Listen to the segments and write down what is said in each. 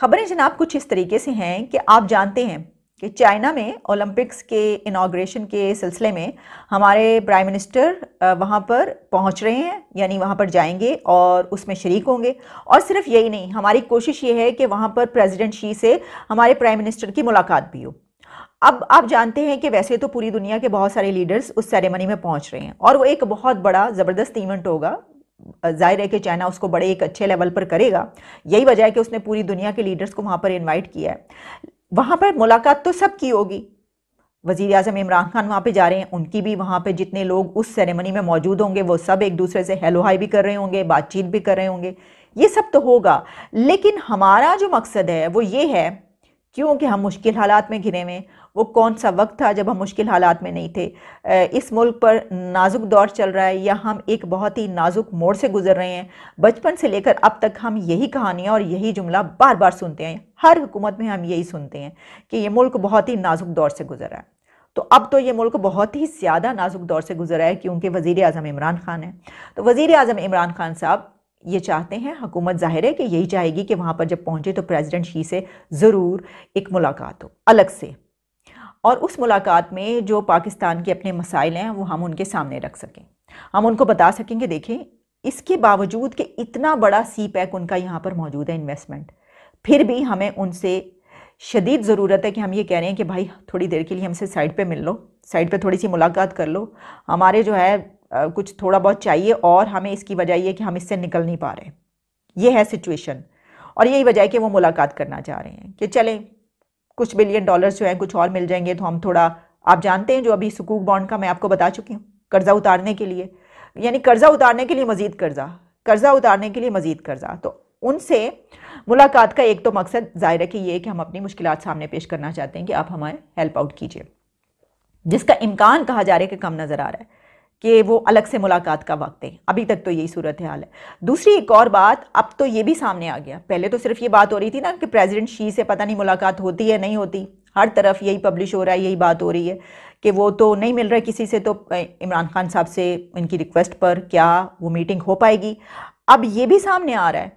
खबरें जनाब कुछ इस तरीके से हैं कि आप जानते हैं कि चाइना में ओलंपिक्स के इनाग्रेशन के सिलसिले में हमारे प्राइम मिनिस्टर वहाँ पर पहुँच रहे हैं, यानी वहाँ पर जाएंगे और उसमें शरीक होंगे। और सिर्फ यही नहीं, हमारी कोशिश ये है कि वहाँ पर प्रेसिडेंट शी से हमारे प्राइम मिनिस्टर की मुलाकात भी हो। अब आप जानते हैं कि वैसे तो पूरी दुनिया के बहुत सारे लीडर्स उस सेरेमनी में पहुंच रहे हैं और वो एक बहुत बड़ा ज़बरदस्त इवेंट होगा। जाहिर है कि चाइना उसको बड़े एक अच्छे लेवल पर करेगा, यही वजह है कि उसने पूरी दुनिया के लीडर्स को वहां पर इनवाइट किया है। वहां पर मुलाकात तो सब की होगी, वज़ीर आज़म इमरान खान वहाँ पे जा रहे हैं, उनकी भी वहाँ पे जितने लोग उस सेरेमनी में मौजूद होंगे वो सब एक दूसरे से हेलो हाई भी कर रहे होंगे, बातचीत भी कर रहे होंगे, ये सब तो होगा। लेकिन हमारा जो मकसद है वो ये है, क्योंकि हम मुश्किल हालात में घिरे हुए, वो कौन सा वक्त था जब हम मुश्किल हालात में नहीं थे। इस मुल्क पर नाजुक दौर चल रहा है या हम एक बहुत ही नाजुक मोड़ से गुजर रहे हैं। बचपन से लेकर अब तक हम यही कहानियाँ और यही जुमला बार बार सुनते हैं, हर हुकूमत में हम यही सुनते हैं कि ये मुल्क बहुत ही नाजुक दौर से गुजर रहा है। तो अब तो ये मुल्क बहुत ही ज़्यादा नाजुक दौर से गुजर रहा है, क्योंकि वज़ीर आज़म इमरान खान है। तो वज़ीर आज़म इमरान खान साहब ये चाहते हैं, हुकूमत ज़ाहिर है कि यही चाहेगी कि वहाँ पर जब पहुँचे तो प्रेसिडेंट शी से ज़रूर एक मुलाकात हो अलग से, और उस मुलाकात में जो पाकिस्तान के अपने मसाइल हैं वो हम उनके सामने रख सकें, हम उनको बता सकें कि देखें इसके बावजूद कि इतना बड़ा सीपैक उनका यहाँ पर मौजूद है इन्वेस्टमेंट, फिर भी हमें उनसे शदीद ज़रूरत है कि हम ये कह रहे हैं कि भाई थोड़ी देर के लिए हमसे साइड पे मिल लो, साइड पे थोड़ी सी मुलाकात कर लो, हमारे जो है कुछ थोड़ा बहुत चाहिए और हमें इसकी वजह यह कि हम इससे निकल नहीं पा रहे, ये है सिचुएशन। और यही वजह है कि वो मुलाकात करना चाह रहे हैं कि चलें कुछ बिलियन डॉलर्स जो हैं कुछ और मिल जाएंगे तो हम थोड़ा, आप जानते हैं जो अभी सुकूक बॉन्ड का मैं आपको बता चुकी हूँ, कर्ज़ा उतारने के लिए, यानी कर्ज़ा उतारने के लिए मज़ीद कर्ज़ा, कर्ज़ा उतारने के लिए मज़ीद कर्ज़ा। तो उनसे मुलाकात का एक तो मकसद ज़ाहिर है कि ये कि हम अपनी मुश्किलात सामने पेश करना चाहते हैं कि आप हमारे हेल्प आउट कीजिए, जिसका इम्कान कहा जा रहा है कि कम नज़र आ रहा है कि वो अलग से मुलाकात का वक्त है। अभी तक तो यही सूरत हाल है। दूसरी एक और बात अब तो ये भी सामने आ गया, पहले तो सिर्फ ये बात हो रही थी ना कि प्रेसिडेंट शी से पता नहीं मुलाकात होती है नहीं होती, हर तरफ यही पब्लिश हो रहा है, यही बात हो रही है कि वो तो नहीं मिल रहा है किसी से, तो इमरान खान साहब से इनकी रिक्वेस्ट पर क्या वो मीटिंग हो पाएगी। अब ये भी सामने आ रहा है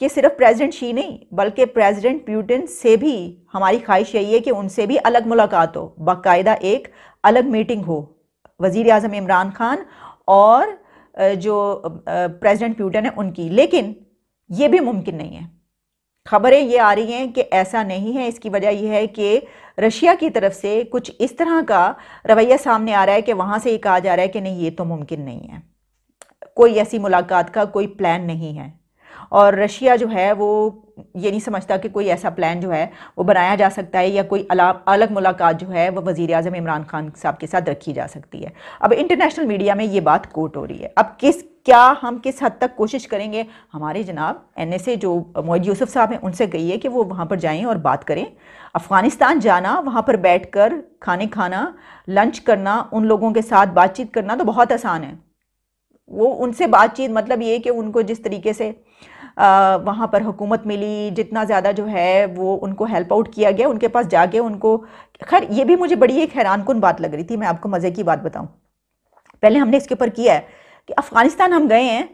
कि सिर्फ प्रेसिडेंट शी नहीं बल्कि प्रेसिडेंट पुतिन से भी हमारी ख्वाहिश यही है कि उनसे भी अलग मुलाकात हो, बाकायदा एक अलग मीटिंग हो, वज़ीर आज़म इमरान खान और जो प्रेसिडेंट पुतिन है उनकी। लेकिन ये भी मुमकिन नहीं है, खबरें ये आ रही हैं कि ऐसा नहीं है। इसकी वजह यह है कि रशिया की तरफ से कुछ इस तरह का रवैया सामने आ रहा है कि वहाँ से ये कहा जा रहा है कि नहीं ये तो मुमकिन नहीं है, कोई ऐसी मुलाकात का कोई प्लान नहीं है। और रशिया जो है वो ये नहीं समझता कि कोई ऐसा प्लान जो है वो बनाया जा सकता है या कोई अलग मुलाकात जो है वो वज़ीर आज़म इमरान खान साहब के साथ रखी जा सकती है। अब इंटरनेशनल मीडिया में ये बात कोट हो रही है। अब क्या हम किस हद तक कोशिश करेंगे। हमारे जनाब एनएसए जो मोईद यूसुफ साहब हैं उनसे कही है कि वो वहाँ पर जाएँ और बात करें। अफ़गानिस्तान जाना, वहाँ पर बैठ कर खाने खाना, लंच करना, उन लोगों के साथ बातचीत करना तो बहुत आसान है। वो उनसे बातचीत मतलब ये कि उनको जिस तरीके से वहाँ पर हुकूमत मिली, जितना ज़्यादा जो है वो उनको हेल्प आउट किया गया, उनके पास जाके उनको, खैर ये भी मुझे बड़ी एक हैरानकुन बात लग रही थी। मैं आपको मज़े की बात बताऊँ, पहले हमने इसके ऊपर किया है कि अफ़गानिस्तान हम गए हैं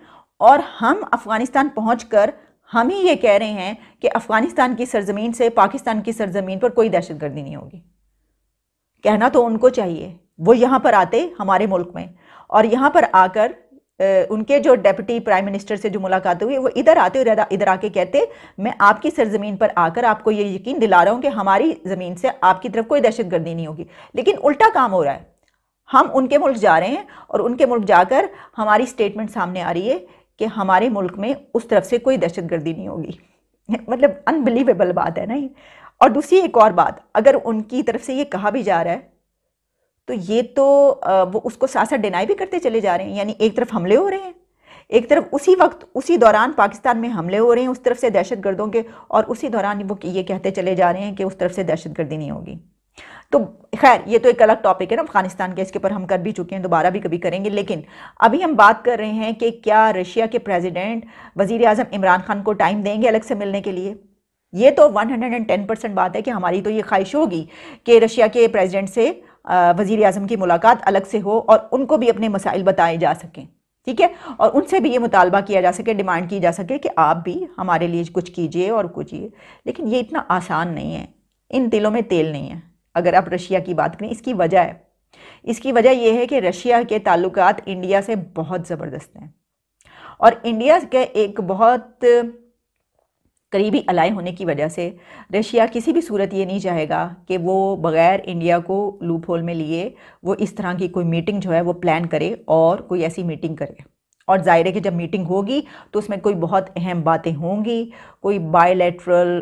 और हम अफ़गानिस्तान पहुँचकर हम ही ये कह रहे हैं कि अफ़गानिस्तान की सरज़मीन से पाकिस्तान की सरज़मीन पर कोई दहशतगर्दी नहीं होगी। कहना तो उनको चाहिए, वो यहाँ पर आते हमारे मुल्क में और यहाँ पर आकर उनके जो डेप्टी प्राइम मिनिस्टर से जो मुलाकात हुई वो इधर आते और इधर आके कहते मैं आपकी सरजमीन पर आकर आपको ये यकीन दिला रहा हूँ कि हमारी ज़मीन से आपकी तरफ कोई दहशतगर्दी नहीं होगी। लेकिन उल्टा काम हो रहा है, हम उनके मुल्क जा रहे हैं और उनके मुल्क जाकर हमारी स्टेटमेंट सामने आ रही है कि हमारे मुल्क में उस तरफ से कोई दहशतगर्दी नहीं होगी। मतलब अनबिलीवेबल बात है ना ये। और दूसरी एक और बात, अगर उनकी तरफ से ये कहा भी जा रहा है तो ये तो वो उसको साथ साथ डिनाई भी करते चले जा रहे हैं। यानी एक तरफ हमले हो रहे हैं, एक तरफ उसी वक्त उसी दौरान पाकिस्तान में हमले हो रहे हैं उस तरफ से दहशतगर्दों के, और उसी दौरान वो ये कहते चले जा रहे हैं कि उस तरफ से दहशतगर्दी नहीं होगी। तो खैर ये तो एक अलग टॉपिक है ना, अफगानिस्तान के इसके ऊपर हम कर भी चुके हैं, दोबारा भी कभी करेंगे। लेकिन अभी हम बात कर रहे हैं कि क्या रशिया के प्रेसिडेंट वज़ीर आज़म इमरान खान को टाइम देंगे अलग से मिलने के लिए। ये तो 110% बात है कि हमारी तो ये ख्वाहिश होगी कि रशिया के प्रेसिडेंट से वज़ीर आज़म की मुलाकात अलग से हो और उनको भी अपने मसाइल बताए जा सकें। ठीक है, और उनसे भी ये मुतालबा किया जा सके, डिमांड की जा सके कि आप भी हमारे लिए कुछ कीजिए और कीजिए। लेकिन ये इतना आसान नहीं है, इन दिलों में तेल नहीं है। अगर आप रशिया की बात करें, इसकी वजह यह है कि रशिया के ताल्लुकात इंडिया से बहुत ज़बरदस्त हैं और इंडिया के एक बहुत करीबी अलाय होने की वजह से रशिया किसी भी सूरत ये नहीं चाहेगा कि वो बग़ैर इंडिया को लूप होल में लिए वो इस तरह की कोई मीटिंग जो है वो प्लान करे और कोई ऐसी मीटिंग करे। और ज़ाहिर है कि जब मीटिंग होगी तो उसमें कोई बहुत अहम बातें होंगी, कोई बायलैटरल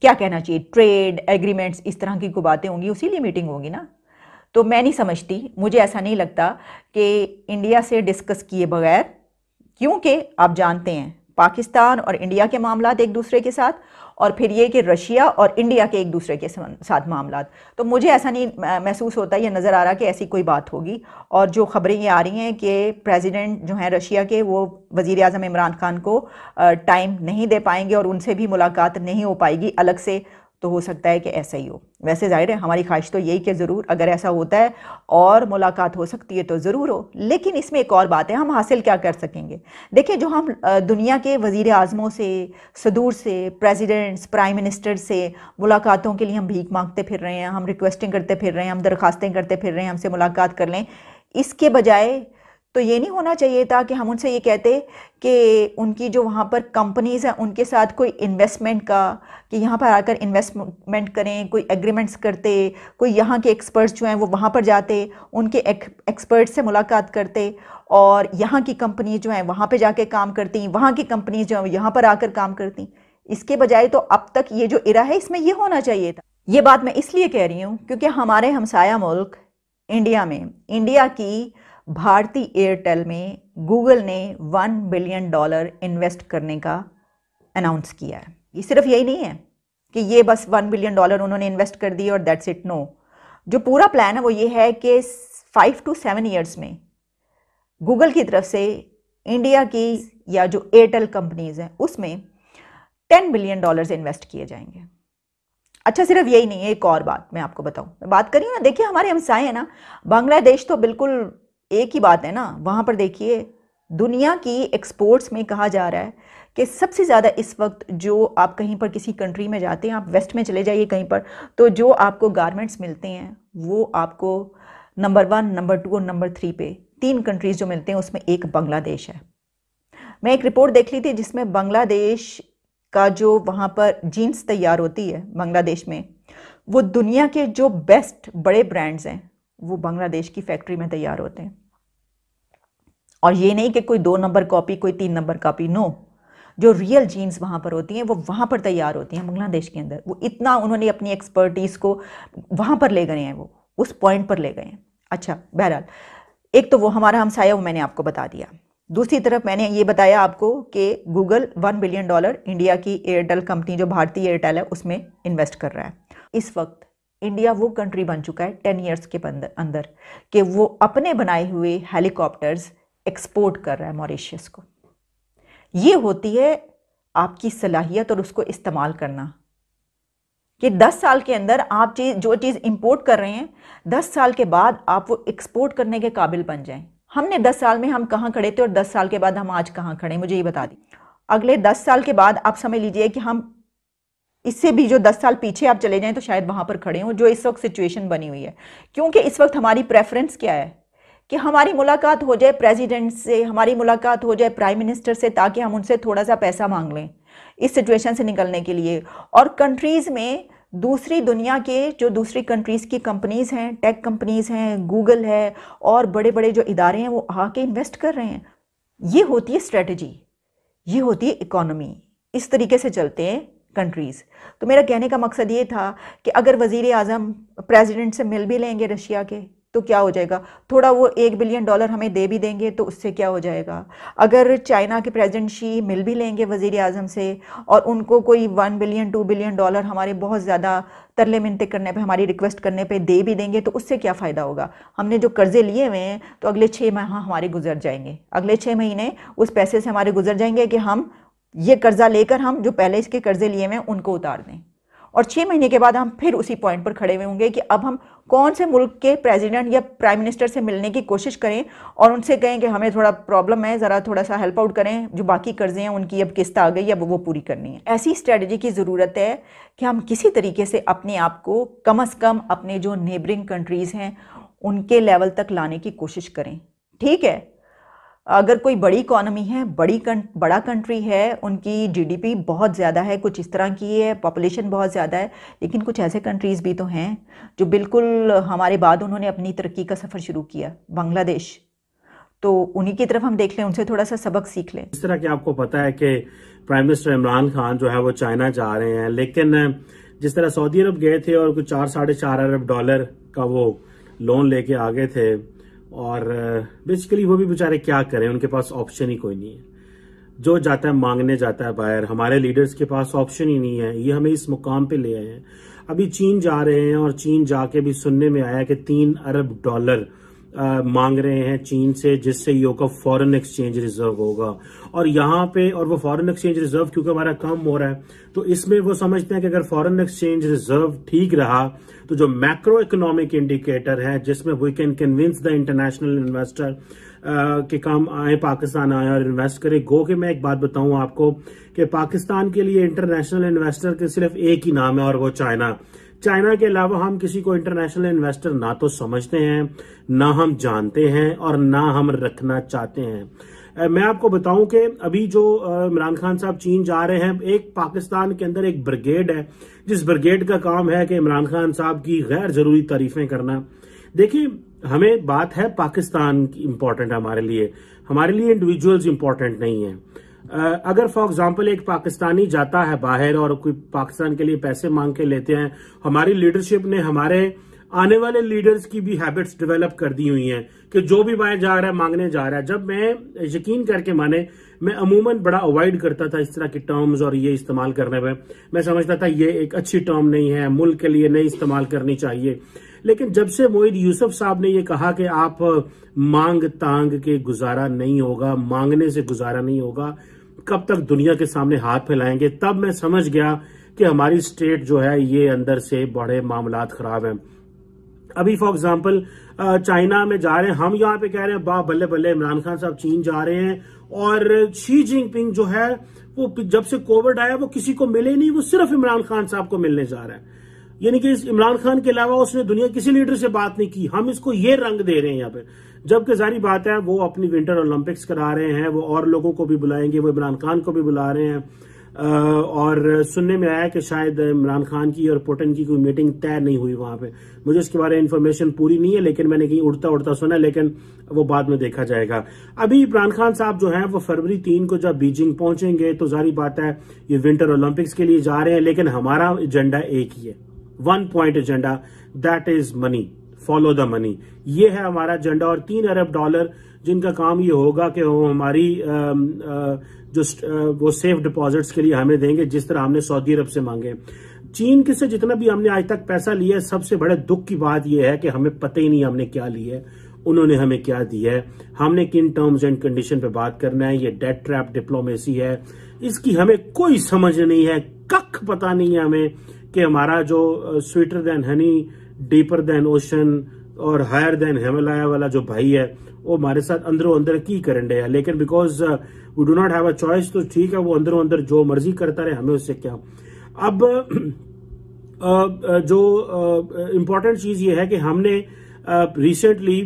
क्या कहना चाहिए, ट्रेड एग्रीमेंट्स, इस तरह की कोई बातें होंगी, उसी लिए मीटिंग होगी ना। तो मैं नहीं समझती, मुझे ऐसा नहीं लगता कि इंडिया से डिस्कस किए बगैर, क्योंकि आप जानते हैं पाकिस्तान और इंडिया के मामलात एक दूसरे के साथ, और फिर ये कि रशिया और इंडिया के एक दूसरे के साथ मामलात, तो मुझे ऐसा नहीं महसूस होता, ये नज़र आ रहा कि ऐसी कोई बात होगी। और जो ख़बरें ये आ रही हैं कि प्रेसिडेंट जो हैं रशिया के, वो वज़ीर आज़म इमरान खान को टाइम नहीं दे पाएंगे और उनसे भी मुलाकात नहीं हो पाएगी अलग से, तो हो सकता है कि ऐसा ही हो। वैसे ज़ाहिर है हमारी ख्वाहिश तो यही कि ज़रूर अगर ऐसा होता है और मुलाकात हो सकती है तो ज़रूर हो। लेकिन इसमें एक और बात है, हम हासिल क्या कर सकेंगे। देखिए, जो हम दुनिया के वज़ीर आज़मों से, सदूर से, प्रेसिडेंट्स, प्राइम मिनिस्टर से मुलाकातों के लिए हम भीख मांगते फिर रहे हैं, हम रिक्वेस्टिंग करते फिर रहे हैं, हम दरख्वास्तें करते फिर रहे हैं हमसे मुलाकात कर लें। इसके बजाय तो ये नहीं होना चाहिए था कि हम उनसे ये कहते कि उनकी जो वहाँ पर कंपनीज़ हैं उनके साथ कोई इन्वेस्टमेंट का, कि यहाँ पर आकर इन्वेस्टमेंट करें, कोई एग्रीमेंट्स करते, कोई यहाँ के एक्सपर्ट्स जो हैं वो वहाँ पर जाते, उनके एक्सपर्ट्स से मुलाकात करते और यहाँ की कंपनी जो हैं वहाँ पे जाके काम करती, वहाँ की कंपनी जो हैं यहाँ पर आकर काम करती। इसके बजाय तो अब तक ये जो इरा है इसमें यह होना चाहिए था। ये बात मैं इसलिए कह रही हूँ क्योंकि हमारे हमसाया मुल्क इंडिया में, इंडिया की भारतीय एयरटेल में गूगल ने $1 बिलियन इन्वेस्ट करने का अनाउंस किया है। ये सिर्फ यही नहीं है कि ये बस $1 बिलियन उन्होंने इन्वेस्ट कर दिए और दैट्स इट, नो। जो पूरा प्लान है वो ये है कि 5 to 7 ईयर्स में गूगल की तरफ से इंडिया की या जो एयरटेल कंपनीज़ हैं उसमें $10 बिलियन इन्वेस्ट किए जाएंगे। अच्छा, सिर्फ यही नहीं है, एक और बात मैं आपको बताऊँ, मैं बात करी ना, देखिए हमारे हमसाए हैं ना, बांग्लादेश तो बिल्कुल एक ही बात है ना। वहाँ पर देखिए दुनिया की एक्सपोर्ट्स में कहा जा रहा है कि सबसे ज़्यादा इस वक्त जो आप कहीं पर किसी कंट्री में जाते हैं, आप वेस्ट में चले जाइए कहीं पर, तो जो आपको गारमेंट्स मिलते हैं वो आपको नंबर 1, नंबर 2 और नंबर 3 पे 3 कंट्रीज़ जो मिलते हैं उसमें एक बांग्लादेश है। मैं एक रिपोर्ट देख ली थी जिसमें बांग्लादेश का जो वहाँ पर जीन्स तैयार होती है बांग्लादेश में, वो दुनिया के जो बेस्ट बड़े ब्रांड्स हैं वो बांग्लादेश की फैक्ट्री में तैयार होते हैं। और ये नहीं कि कोई 2 नंबर कॉपी, कोई 3 नंबर कॉपी, नो, जो रियल जीन्स वहाँ पर होती हैं वो वहाँ पर तैयार होती हैं बांग्लादेश के अंदर। वो इतना उन्होंने अपनी एक्सपर्टीज़ को वहाँ पर ले गए हैं, वो उस पॉइंट पर ले गए हैं। अच्छा, बहरहाल एक तो वो हमारा हमसाया, वो मैंने आपको बता दिया। दूसरी तरफ मैंने ये बताया आपको कि गूगल $1 बिलियन इंडिया की एयरटेल कंपनी जो भारतीय एयरटेल है उसमें इन्वेस्ट कर रहा है। इस वक्त इंडिया वो कंट्री बन चुका है 10 ईयर्स के अंदर कि वो अपने बनाए हुए हेलीकॉप्टर्स एक्सपोर्ट कर रहा है मॉरिशस को। ये होती है आपकी सलाहियत और उसको इस्तेमाल करना, कि 10 साल के अंदर आप जो चीज़ इंपोर्ट कर रहे हैं 10 साल के बाद आप वो एक्सपोर्ट करने के काबिल बन जाएं। हमने 10 साल में हम कहाँ खड़े थे और 10 साल के बाद हम आज कहाँ खड़े, मुझे ये बता दी। अगले 10 साल के बाद आप समझ लीजिए कि हम इससे भी जो 10 साल पीछे आप चले जाएं तो शायद वहाँ पर खड़े हों, जो इस वक्त सिचुएशन बनी हुई है। क्योंकि इस वक्त हमारी प्रेफरेंस क्या है कि हमारी मुलाकात हो जाए प्रेसिडेंट से, हमारी मुलाकात हो जाए प्राइम मिनिस्टर से, ताकि हम उनसे थोड़ा सा पैसा मांग लें इस सिचुएशन से निकलने के लिए। और कंट्रीज़ में दूसरी दुनिया के जो दूसरी कंट्रीज़ की कंपनीज़ हैं, टेक कंपनीज़ हैं, गूगल है और बड़े बड़े जो इदारे हैं वो आके इन्वेस्ट कर रहे हैं। ये होती है स्ट्रेटजी, ये होती है इकोनॉमी, इस तरीके से चलते हैं कंट्रीज़। तो मेरा कहने का मकसद ये था कि अगर वज़ीर आज़म प्रेसिडेंट से मिल भी लेंगे रशिया के तो क्या हो जाएगा, थोड़ा वो $1 बिलियन हमें दे भी देंगे तो उससे क्या हो जाएगा। अगर चाइना के प्रेसिडेंट शी मिल भी लेंगे वज़ीर आज़म से और उनको कोई $1 बिलियन, $2 बिलियन हमारे बहुत ज़्यादा तरले मिनते करने पे, हमारी रिक्वेस्ट करने पे दे भी देंगे तो उससे क्या फ़ायदा होगा। हमने जो कर्ज़े लिए हुए हैं तो अगले 6 माह हमारे गुजर जाएंगे, अगले 6 महीने उस पैसे से हमारे गुजर जाएंगे कि हम ये कर्ज़ा लेकर हम जो पहले इसके कर्ज़े लिए हुए हैं उनको उतार दें। और 6 महीने के बाद हम फिर उसी पॉइंट पर खड़े हुए होंगे कि अब हम कौन से मुल्क के प्रेसिडेंट या प्राइम मिनिस्टर से मिलने की कोशिश करें और उनसे कहें कि हमें थोड़ा प्रॉब्लम है, ज़रा थोड़ा सा हेल्प आउट करें, जो बाकी कर्जे हैं उनकी अब किस्त आ गई, अब वो पूरी करनी है। ऐसी स्ट्रेटजी की ज़रूरत है कि हम किसी तरीके से अपने आप को कम अज़ कम अपने जो नेबरिंग कंट्रीज़ हैं उनके लेवल तक लाने की कोशिश करें। ठीक है, अगर कोई बड़ी इकॉनमी है, बड़ा कंट्री है, उनकी जीडीपी बहुत ज़्यादा है, कुछ इस तरह की है, पॉपुलेशन बहुत ज़्यादा है, लेकिन कुछ ऐसे कंट्रीज़ भी तो हैं जो बिल्कुल हमारे बाद उन्होंने अपनी तरक्की का सफ़र शुरू किया। बांग्लादेश, तो उन्हीं की तरफ हम देख लें, उनसे थोड़ा सा सबक सीख लें। इस तरह कि आपको पता है कि प्राइम मिनिस्टर इमरान खान जो है वो चाइना जा रहे हैं, लेकिन जिस तरह सऊदी अरब गए थे और कुछ 4-4.5 अरब डॉलर का वो लोन लेके आ गए थे, और बेसिकली वो भी बेचारे क्या करें, उनके पास ऑप्शन ही कोई नहीं है। जो जाता है मांगने जाता है बाहर, हमारे लीडर्स के पास ऑप्शन ही नहीं है। ये हमें इस मुकाम पे ले आए हैं। अभी चीन जा रहे हैं और चीन जाके भी सुनने में आया कि 3 अरब डॉलर मांग रहे हैं चीन से, जिससे ये होगा फॉरेन एक्सचेंज रिजर्व होगा और यहाँ पे, और वो फॉरेन एक्सचेंज रिजर्व क्योंकि हमारा कम हो रहा है, तो इसमें वो समझते हैं कि अगर फॉरेन एक्सचेंज रिजर्व ठीक रहा तो जो मैक्रो इकोनॉमिक इंडिकेटर है जिसमें we can convince the international investor के काम आए, पाकिस्तान आए और इन्वेस्ट करे। गो कि मैं एक बात बताऊं आपको कि पाकिस्तान के लिए इंटरनेशनल इन्वेस्टर के सिर्फ एक ही नाम है और वो चाइना। चाइना के अलावा हम किसी को इंटरनेशनल इन्वेस्टर ना तो समझते हैं, ना हम जानते हैं और ना हम रखना चाहते हैं। मैं आपको बताऊं कि अभी जो इमरान खान साहब चीन जा रहे हैं, एक पाकिस्तान के अंदर एक ब्रिगेड है जिस ब्रिगेड का काम है कि इमरान खान साहब की गैर जरूरी तारीफें करना। देखिए, हमें बात है पाकिस्तान की इम्पोर्टेंट, हमारे लिए इंडिविजुअल्स इम्पोर्टेंट नहीं है। अगर फॉर एग्जाम्पल एक पाकिस्तानी जाता है बाहर और कोई पाकिस्तान के लिए पैसे मांग के लेते हैं, हमारी लीडरशिप ने हमारे आने वाले लीडर्स की भी हैबिट्स डेवलप कर दी हुई हैं कि जो भी बाहर जा रहा है मांगने जा रहा है। जब मैं, यकीन करके माने, मैं अमूमन बड़ा अवॉइड करता था इस तरह की टर्म्स और ये इस्तेमाल करने में। मैं समझता था ये एक अच्छी टर्म नहीं है, मुल्क के लिए नहीं इस्तेमाल करनी चाहिए। लेकिन जब से मोईद यूसुफ साहब ने ये कहा कि आप मांग तांग के गुजारा नहीं होगा, मांगने से गुजारा नहीं होगा, कब तक दुनिया के सामने हाथ फैलाएंगे, तब मैं समझ गया कि हमारी स्टेट जो है ये अंदर से बड़े मामलात खराब हैं। अभी फॉर एग्जांपल चाइना में जा रहे हैं, हम यहाँ पे कह रहे हैं बा बल्ले बल्ले इमरान खान साहब चीन जा रहे हैं, और शी जिनपिंग जो है वो जब से कोविड आया वो किसी को मिले नहीं, वो सिर्फ इमरान खान साहब को मिलने जा रहा है। यानी कि इस इमरान खान के अलावा उसने दुनिया किसी लीडर से बात नहीं की। हम इसको ये रंग दे रहे हैं यहाँ पे, जबकि जारी बात है वो अपनी विंटर ओलंपिक्स करा रहे हैं, वो और लोगों को भी बुलाएंगे, वो इमरान खान को भी बुला रहे हैं। और सुनने में आया कि शायद इमरान खान की और पुतिन की कोई मीटिंग तय नहीं हुई वहां पे, मुझे इसके बारे में इन्फॉर्मेशन पूरी नहीं है, लेकिन मैंने कहीं उड़ता उड़ता सुना, लेकिन वो बाद में देखा जाएगा। अभी इमरान खान साहब जो है वो फरवरी 3 को जब बीजिंग पहुंचेंगे तो जारी बात है ये विंटर ओलंपिक्स के लिए जा रहे हैं, लेकिन हमारा एजेंडा एक ही है, 1 point agenda, that is money, follow the money. ये है हमारा एजेंडा। और 3 अरब डॉलर जिनका काम ये होगा कि वो हमारी वो सेफ डिपॉजिट्स के लिए हमें देंगे, जिस तरह हमने सऊदी अरब से मांगे। चीन के से जितना भी हमने आज तक पैसा लिया है, सबसे बड़े दुख की बात ये है कि हमें पता ही नहीं हमने क्या लिया है, उन्होंने हमें क्या दिया है, हमने किन टर्म्स एंड कंडीशन पे बात करना है। ये डेट ट्रैप डिप्लोमेसी है, इसकी हमें कोई समझ नहीं है, कख पता नहीं है हमें कि हमारा जो sweeter than honey, deeper than ocean और हायर देन हिमालय वाला जो भाई है वो हमारे साथ अंदरों अंदर की करंडे है। लेकिन because we do not have a choice, तो ठीक है, वो अंदरों अंदर जो मर्जी करता रहे, हमें उससे क्या। अब जो इम्पोर्टेंट चीज ये है कि हमने रिसेंटली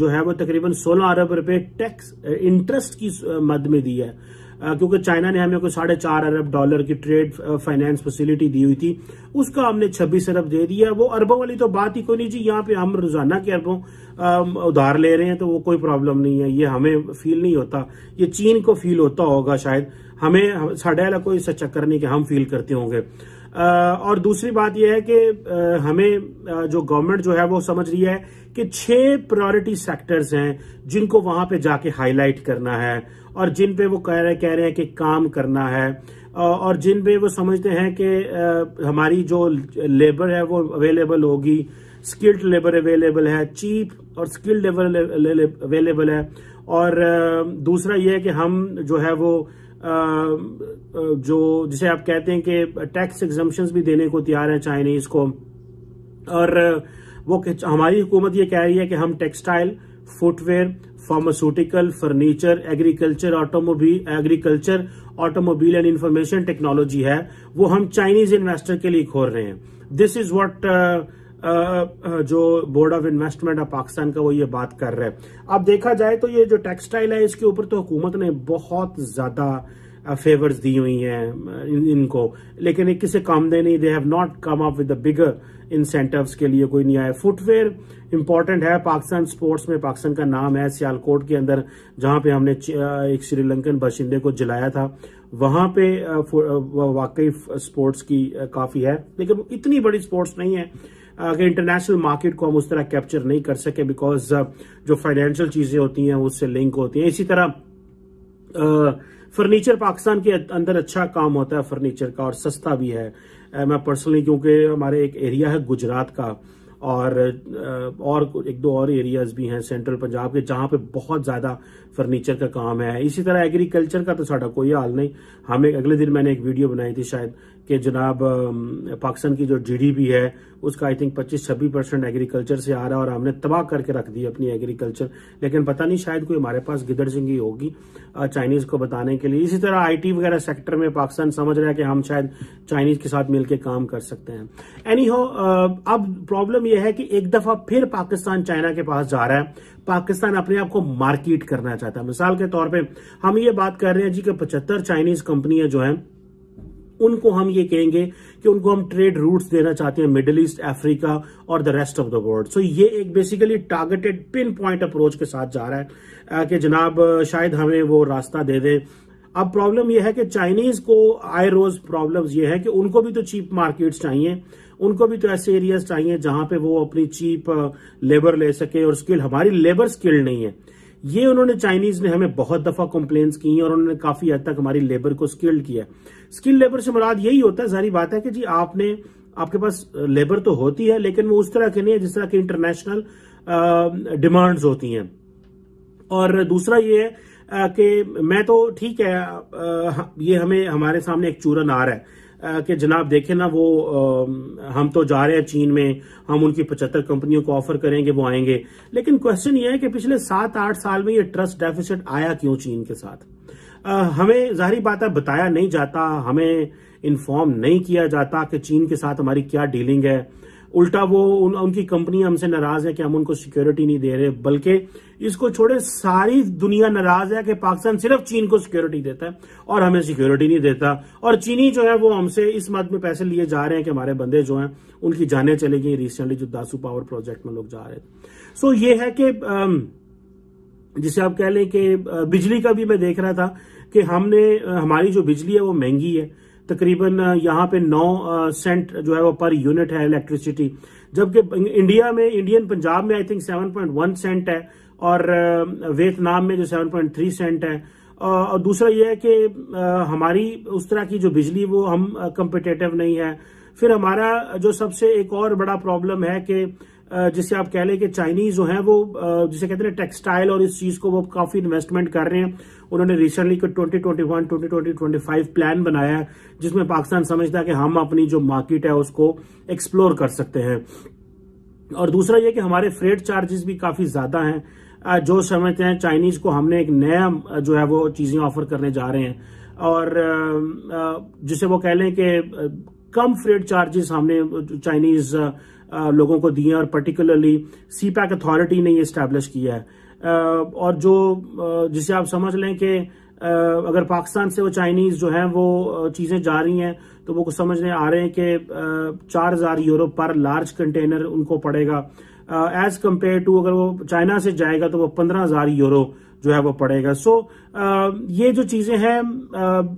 जो है वो तकरीबन 16 अरब रुपए टैक्स इंटरेस्ट की मद में दी है, क्योंकि चाइना ने हमें कोई 4.5 अरब डॉलर की ट्रेड फाइनेंस फैसिलिटी दी हुई थी, उसका हमने 26 अरब दे दिया। वो अरबों वाली तो बात ही कोई नहीं जी, यहाँ पे हम रोजाना के अरबों उधार ले रहे हैं, तो वो कोई प्रॉब्लम नहीं है, ये हमें फील नहीं होता। ये चीन को फील होता होगा शायद, हमें साढ़े कोई इससे चक्कर नहीं कि हम फील करते होंगे। और दूसरी बात यह है कि हमें जो गवर्नमेंट जो है वो समझ रही है कि 6 प्रायोरिटी सेक्टर्स हैं जिनको वहां पे जाके हाईलाइट करना है और जिन पे वो कह रहे हैं कि काम करना है, और जिन पे वो समझते हैं कि हमारी जो लेबर है वो अवेलेबल होगी, स्किल्ड लेबर अवेलेबल है, चीप और स्किल्ड लेबर अवेलेबल है। और दूसरा ये है कि हम जो है वो जो जिसे आप कहते हैं कि टैक्स एग्जम्पशंस भी देने को तैयार है चाइनीज को। और वो हमारी हुकूमत ये कह रही है कि हम textile, footwear, pharmaceutical, furniture, agriculture, automobile and information technology है, वो हम चाइनीज इन्वेस्टर के लिए खोल रहे हैं। दिस इज व्हाट जो board of investment of Pakistan का वो ये बात कर रहा है। अब देखा जाए तो ये जो टेक्सटाइल है इसके ऊपर तो हुकूमत ने बहुत ज्यादा फेवर्स दी हुई हैं इनको, लेकिन ये किसी काम दे नहीं, they have not come up with the bigger incentives के लिए कोई नहीं आया। फुटवेयर इंपॉर्टेंट है, पाकिस्तान स्पोर्ट्स में पाकिस्तान का नाम है। सियालकोट के अंदर जहां पे हमने एक श्रीलंकन बाशिंदे को जलाया था, वहां पे वाकई स्पोर्ट्स की काफी है, लेकिन वो इतनी बड़ी स्पोर्ट्स नहीं है कि इंटरनेशनल मार्केट को हम उस तरह कैप्चर नहीं कर सके, बिकॉज जो फाइनेंशियल चीजें होती हैं उससे लिंक होती हैं। इसी तरह फर्नीचर पाकिस्तान के अंदर अच्छा काम होता है फर्नीचर का, और सस्ता भी है। मैं पर्सनली, क्योंकि हमारे एक एरिया है गुजरात का और एक दो और एरियाज भी हैं सेंट्रल पंजाब के जहां पे बहुत ज्यादा फर्नीचर का काम है। इसी तरह एग्रीकल्चर का तो साडा कोई हाल नहीं। हमें अगले दिन मैंने एक वीडियो बनाई थी शायद कि जनाब पाकिस्तान की जो जीडीपी है उसका आई थिंक 25-26% एग्रीकल्चर से आ रहा है, और हमने तबाह करके रख दी अपनी एग्रीकल्चर। लेकिन पता नहीं, शायद कोई हमारे पास गिदड़जिंगी होगी चाइनीज को बताने के लिए। इसी तरह आईटी वगैरह सेक्टर में पाकिस्तान समझ रहा है कि हम शायद चाइनीज के साथ मिलकर काम कर सकते हैं। एनीहो, अब प्रॉब्लम यह है कि एक दफा फिर पाकिस्तान चाइना के पास जा रहा है। पाकिस्तान अपने आप को मार्केट करना चाहता है। मिसाल के तौर पर हम ये बात कर रहे हैं जी कि 75 चाइनीज कंपनियां जो है उनको हम ये कहेंगे कि उनको हम ट्रेड रूट्स देना चाहते हैं मिडिल ईस्ट, अफ्रीका और the rest of the world. So ये एक basically targeted pinpoint approach के साथ जा रहा है कि जनाब शायद हमें वो रास्ता दे दे। अब प्रॉब्लम यह है कि चाइनीज को आए रोज प्रॉब्लम यह है कि उनको भी तो चीप मार्केट्स चाहिए, उनको भी तो ऐसे एरियाज चाहिए जहां पे वो अपनी चीप लेबर ले सके और स्किल, हमारी लेबर स्किल्ड नहीं है। ये उन्होंने चाइनीज ने हमें बहुत दफा कंप्लेंट्स की हैं और उन्होंने काफी हद तक हमारी लेबर को स्किल्ड किया। स्किल्ड लेबर से मुराद यही होता है, जारी बात है कि जी आपने, आपके पास लेबर तो होती है लेकिन वो उस तरह की नहीं है जिस तरह की इंटरनेशनल डिमांड्स होती हैं। और दूसरा ये है कि मैं तो ठीक है, ये हमें, हमारे सामने एक चूरन आ रहा है कि जनाब देखें ना, वो हम तो जा रहे हैं चीन में, हम उनकी 75 कंपनियों को ऑफर करेंगे, वो आएंगे। लेकिन क्वेश्चन ये है कि पिछले 7-8 साल में ये ट्रस्ट डेफिसिट आया क्यों चीन के साथ? हमें जाहिर बात है बताया नहीं जाता, हमें इन्फॉर्म नहीं किया जाता कि चीन के साथ हमारी क्या डीलिंग है। उल्टा वो उनकी कंपनी हमसे नाराज है कि हम उनको सिक्योरिटी नहीं दे रहे, बल्कि इसको छोड़े सारी दुनिया नाराज है कि पाकिस्तान सिर्फ चीन को सिक्योरिटी देता है और हमें सिक्योरिटी नहीं देता। और चीनी जो है वो हमसे इस मद में पैसे लिए जा रहे हैं कि हमारे बंदे जो हैं उनकी जानें चली गई रिसेंटली, जो दासू पावर प्रोजेक्ट में लोग जा रहे थे। सो ये है कि जिसे आप कह लें कि बिजली का भी मैं देख रहा था कि हमारी जो बिजली है वो महंगी है, तकरीबन यहाँ पे 9 सेंट जो है वो पर यूनिट है इलेक्ट्रिसिटी, जबकि इंडिया में, इंडियन पंजाब में आई थिंक 7.1 सेंट है और वियतनाम में जो 7.3 सेंट है। और दूसरा यह है कि हमारी उस तरह की जो बिजली वो हम कम्पिटेटिव नहीं है। फिर हमारा जो सबसे एक और बड़ा प्रॉब्लम है कि जिसे आप कह लें कि चाइनीज जो हैं वो जिसे कहते हैं टेक्सटाइल और इस चीज को वो काफी इन्वेस्टमेंट कर रहे हैं। उन्होंने रिसेंटली 2021, 2025 प्लान बनाया है जिसमें पाकिस्तान समझता है कि हम अपनी जो मार्केट है उसको एक्सप्लोर कर सकते हैं। और दूसरा ये कि हमारे फ्रेट चार्जेस भी काफी ज्यादा हैं, जो समझते हैं चाइनीज को हमने एक नया जो है वो चीजें ऑफर करने जा रहे हैं और जिसे वो कह लें कि कम फ्रेट चार्जेस हमने चाइनीज लोगों को दिए हैं और पर्टिकुलरली सीपैक अथॉरिटी ने ये इस्टेब्लिश किया है। और जो जिसे आप समझ लें कि अगर पाकिस्तान से वो चाइनीज जो हैं वो चीजें जा रही हैं तो वो समझने आ रहे हैं कि 4,000 यूरो पर लार्ज कंटेनर उनको पड़ेगा, एज कंपेयर टू अगर वो चाइना से जाएगा तो वो 15,000 यूरो जो है वो पड़ेगा। सो ये जो चीजें हैं,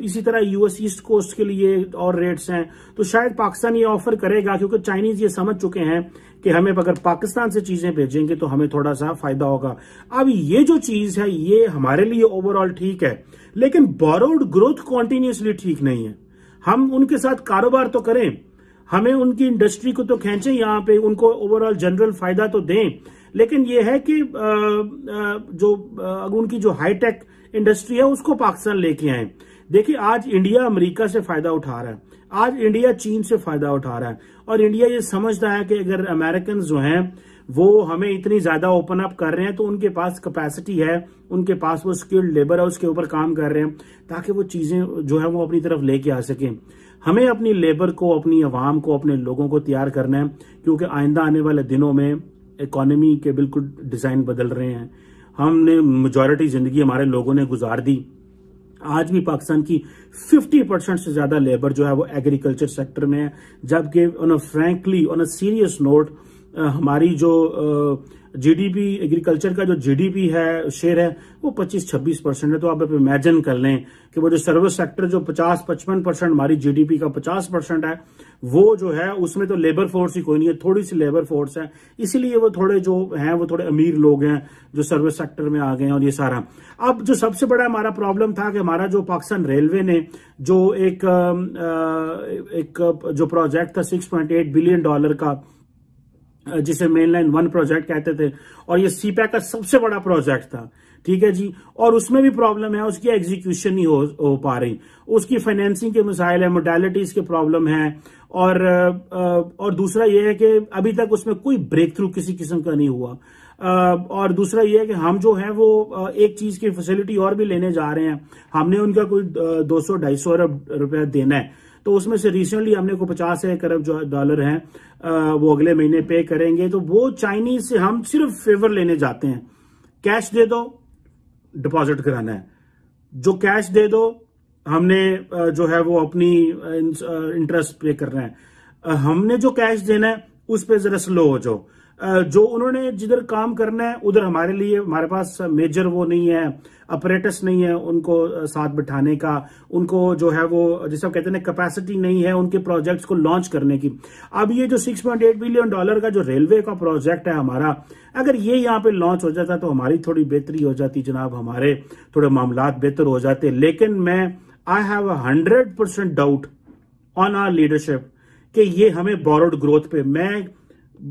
इसी तरह यूएस ईस्ट कोस्ट के लिए और रेट्स हैं, तो शायद पाकिस्तान ये ऑफर करेगा क्योंकि चाइनीज ये समझ चुके हैं कि हमें अगर पाकिस्तान से चीजें भेजेंगे तो हमें थोड़ा सा फायदा होगा। अब ये जो चीज है ये हमारे लिए ओवरऑल ठीक है, लेकिन बोरोड ग्रोथ कॉन्टिन्यूसली ठीक नहीं है। हम उनके साथ कारोबार तो करें, हमें उनकी इंडस्ट्री को तो खेचें, यहाँ पे उनको ओवरऑल जनरल फायदा तो दें, लेकिन यह है कि जो उनकी जो हाईटेक इंडस्ट्री है उसको पाकिस्तान लेके आए। देखिए आज इंडिया अमेरिका से फायदा उठा रहा है, आज इंडिया चीन से फायदा उठा रहा है और इंडिया ये समझता है कि अगर अमेरिकन जो हैं वो हमें इतनी ज्यादा ओपन अप कर रहे हैं तो उनके पास कैपेसिटी है, उनके पास वो स्किल्ड लेबर है, उसके ऊपर काम कर रहे हैं ताकि वो चीजें जो है वो अपनी तरफ लेके आ सकें। हमें अपनी लेबर को, अपनी आवाम को, अपने लोगों को तैयार करना है क्योंकि आइंदा आने वाले दिनों में इकोनॉमी के बिल्कुल डिजाइन बदल रहे हैं। हमने मेजॉरिटी जिंदगी हमारे लोगों ने गुजार दी। आज भी पाकिस्तान की 50% से ज्यादा लेबर जो है वो एग्रीकल्चर सेक्टर में है, जबकि on a frankly on a serious note हमारी जो जीडीपी एग्रीकल्चर का जो जीडीपी है शेयर है वो 25-26% है। तो आप इमेजिन कर लें कि वो जो सर्विस सेक्टर जो 50-55% हमारी जीडीपी का 50% है वो जो है उसमें तो लेबर फोर्स ही कोई नहीं है, थोड़ी सी लेबर फोर्स है। इसीलिए वो थोड़े जो हैं वो थोड़े अमीर लोग हैं जो सर्विस सेक्टर में आ गए हैं और ये सारा। अब जो सबसे बड़ा हमारा प्रॉब्लम था कि हमारा जो पाकिस्तान रेलवे ने जो एक जो प्रोजेक्ट था $6.8 बिलियन का, जिसे मेनलाइन 1 प्रोजेक्ट कहते थे, और ये सीपैक का सबसे बड़ा प्रोजेक्ट था, ठीक है जी। और उसमें भी प्रॉब्लम है, उसकी एग्जीक्यूशन नहीं हो पा रही, उसकी फाइनेंसिंग के मसाइल है, मोडालिटीज के प्रॉब्लम है और दूसरा यह है कि अभी तक उसमें कोई ब्रेक थ्रू किसी किस्म का नहीं हुआ। और दूसरा यह है कि हम जो है वो एक चीज की फैसिलिटी और भी लेने जा रहे हैं, हमने उनका कोई 200-250 अरब रुपया देना है, तो उसमें से रिसेंटली हमने को 50 अरब डॉलर हैं वो अगले महीने पे करेंगे। तो वो चाइनीज से हम सिर्फ फेवर लेने जाते हैं, कैश दे दो डिपॉजिट कराना है, जो कैश दे दो हमने जो है वो अपनी इंटरेस्ट पे करना है, हमने जो कैश देना है उस पे जरा स्लो हो जाओ। जो उन्होंने जिधर काम करना है उधर हमारे लिए, हमारे पास मेजर वो नहीं है, अपरेटस नहीं है उनको साथ बिठाने का, उनको जो है वो जैसे कहते हैं कैपेसिटी नहीं है उनके प्रोजेक्ट्स को लॉन्च करने की। अब ये जो $6.8 बिलियन का जो रेलवे का प्रोजेक्ट है हमारा, अगर ये यहाँ पे लॉन्च हो जाता तो हमारी थोड़ी बेहतरी हो जाती जनाब, हमारे थोड़े मामलात बेहतर हो जाते। लेकिन मैं I have 100% doubt on our leadership कि ये हमें बोरोड ग्रोथ पे, मैं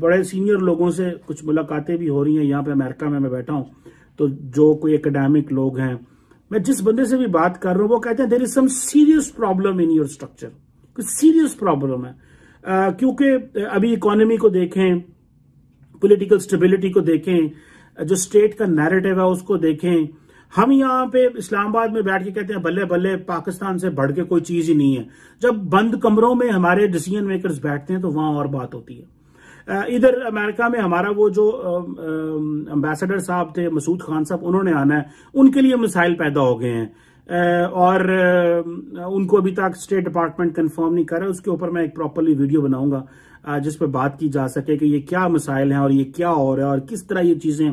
बड़े सीनियर लोगों से कुछ मुलाकातें भी हो रही हैं यहाँ पे अमेरिका में, मैं बैठा हूँ तो जो कोई एकेडमिक लोग हैं, मैं जिस बंदे से भी बात कर रहा हूँ वो कहते हैं there is some serious problem in your structure, कुछ सीरियस प्रॉब्लम है। क्योंकि अभी इकोनॉमी को देखें, पॉलिटिकल स्टेबिलिटी को देखें, जो स्टेट का नैरेटिव है उसको देखें। हम यहाँ पे इस्लामाबाद में बैठ के कहते हैं बल्ले बल्ले पाकिस्तान से बढ़ के कोई चीज ही नहीं है, जब बंद कमरों में हमारे डिसीजन मेकर्स बैठते हैं तो वहां और बात होती है। इधर अमेरिका में हमारा वो जो एम्बेसडर साहब थे मसूद खान साहब, उन्होंने आना है, उनके लिए मिसाइल पैदा हो गए हैं और उनको अभी तक स्टेट डिपार्टमेंट कंफर्म नहीं कर रहा। उसके ऊपर मैं एक प्रॉपरली वीडियो बनाऊंगा जिस पर बात की जा सके कि ये क्या मिसाइल हैं और ये क्या हो रहा है और किस तरह ये चीजें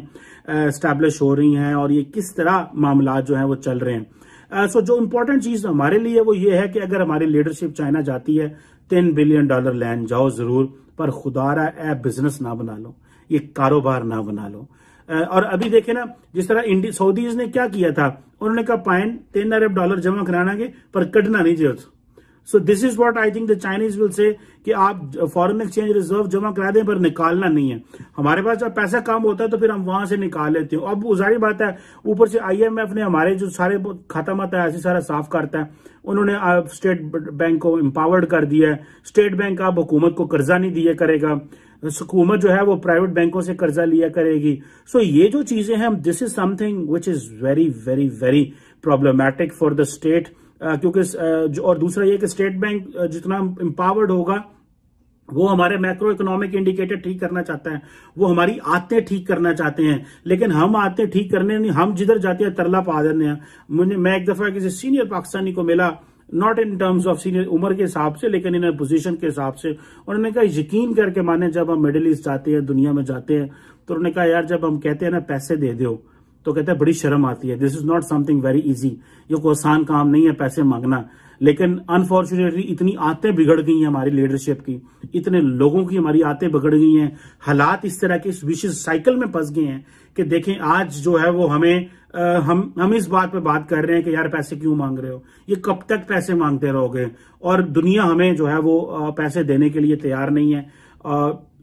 एस्टैब्लिश हो रही हैं और ये किस तरह मामला जो है वो चल रहे हैं। सो जो इम्पोर्टेंट चीज हमारे लिए वो ये है कि अगर हमारी लीडरशिप चाइना जाती है $10 बिलियन लैंड जाओ जरूर, पर खुदारा ऐप बिजनेस ना बना लो, ये कारोबार ना बना लो। और अभी देखे ना जिस तरह सऊदीज ने क्या किया था, उन्होंने कहा पाइन $10 अरब जमा कराना के पर कटना नहीं जरूरत। So this is what I think the Chinese will say कि आप फॉरेन एक्सचेंज रिजर्व जमा करा दें पर निकालना नहीं है। हमारे पास जब पैसा कम होता है तो फिर हम वहां से निकाल लेते हो। अब जाहिर बात है ऊपर से आईएमएफ ने हमारे जो सारे खाता माता है ऐसे सारा साफ करता है, उन्होंने स्टेट बैंक को एम्पावर्ड कर दिया है। स्टेट बैंक अब हुकूमत को कर्जा नहीं दिया करेगा, हुकूमत जो है वो प्राइवेट बैंकों से कर्जा लिया करेगी। सो ये जो चीजें हैं, this is something which is very very very problematic for the state. क्योंकि और दूसरा ये कि स्टेट बैंक जितना एम्पावर्ड होगा वो हमारे मैक्रो इकोनॉमिक इंडिकेटर ठीक करना चाहता है, वो हमारी आदतें ठीक करना चाहते हैं, लेकिन हम आदतें ठीक करने नहीं, हम जिधर जाते हैं तरला पा देने हैं। मैं एक दफा किसी सीनियर पाकिस्तानी को मिला, not in terms of senior उम्र के हिसाब से लेकिन इन पोजीशन के हिसाब से, उन्होंने कहा यकीन करके माने जब हम मिडिल ईस्ट जाते हैं, दुनिया में जाते हैं, तो उन्होंने कहा यार जब हम कहते हैं ना पैसे दे दो तो कहते हैं बड़ी शर्म आती है, this is not something very easy, ये कोई आसान काम नहीं है पैसे मांगना। लेकिन अनफॉर्चुनेटली इतनी आदतें बिगड़ गई हैं हमारी लीडरशिप की, इतने लोगों की हमारी आदतें बिगड़ गई हैं, हालात इस तरह के इस विशेष साइकिल में फंस गए हैं कि देखें आज जो है वो हमें हम इस बात पे बात कर रहे हैं कि यार पैसे क्यों मांग रहे हो, ये कब तक पैसे मांगते रहोगे, और दुनिया हमें जो है वो पैसे देने के लिए तैयार नहीं है।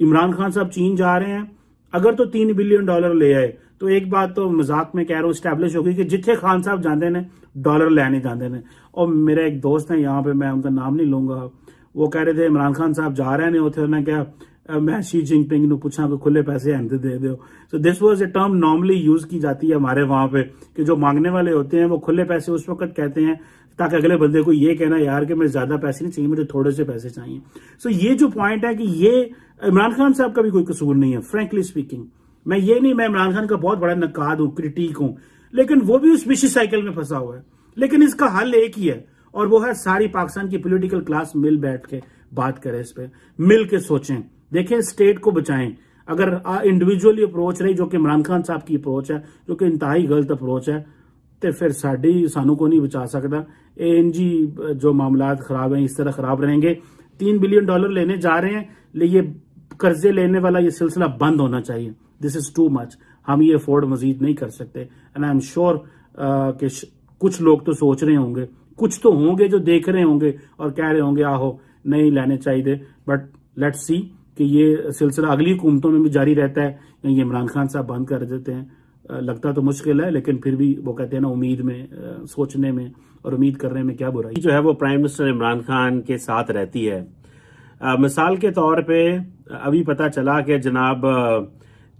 इमरान खान साहब चीन जा रहे हैं, अगर तो $3 बिलियन ले आए तो एक बात तो मजाक में कह रहा हूँ स्टैब्लिश हो गई कि जिथे खान साहब जाते हैं डॉलर लेने जाते हैं। और मेरा एक दोस्त है यहाँ पे, मैं उनका नाम नहीं लूंगा, वो कह रहे थे इमरान खान साहब जा रहे हैं उसे, उन्हें क्या मैं शी जिनपिंग ने पूछा कि खुले पैसे आंदे दे दो। So this was a term normally use की जाती है हमारे वहां पे कि जो मांगने वाले होते हैं वो खुले पैसे उस वक्त कहते हैं ताकि अगले बंदे को ये कहना यार कि मैं ज्यादा पैसे नहीं चाहिए, मुझे थोड़े से पैसे चाहिए। सो ये जो पॉइंट है कि ये इमरान खान साहब का भी कोई कसूर नहीं है फ्रेंकली स्पीकिंग। मैं ये नहीं, मैं इमरान खान का बहुत बड़ा नकाद हूँ, क्रिटिक हूँ, लेकिन वो भी उस विशेष साइकिल में फंसा हुआ है। लेकिन इसका हल एक ही है और वो है सारी पाकिस्तान की पॉलिटिकल क्लास मिल बैठ के बात करे, इस पर मिल के सोचें, देखें, स्टेट को बचाएं। अगर इंडिविजुअली अप्रोच रही जो कि इमरान खान साहब की अप्रोच है, जो कि इंतहाई गलत अप्रोच है, तो फिर साड़ी सानू को नहीं बचा सकता। एएनजी जो मामलात खराब हैं इस तरह खराब रहेंगे। $3 बिलियन लेने जा रहे हैं, ले ये कर्जे लेने वाला ये सिलसिला बंद होना चाहिए। दिस इज टू मच, हम ये अफोर्ड मजीद नहीं कर सकते। एंड आई एम श्योर कि कुछ लोग तो सोच रहे होंगे, कुछ तो होंगे जो देख रहे होंगे और कह रहे होंगे आहो नहीं लाने चाहिए, बट लेट्स सी कि ये सिलसिला अगली हुकूमतों में भी जारी रहता है या ये इमरान खान साहब बंद कर देते हैं। लगता तो मुश्किल है, लेकिन फिर भी वो कहते हैं ना उम्मीद में, सोचने में और उम्मीद करने में क्या बुराई जो है वो प्राइम मिनिस्टर इमरान खान के साथ रहती है। मिसाल के तौर पर अभी पता चला कि जनाब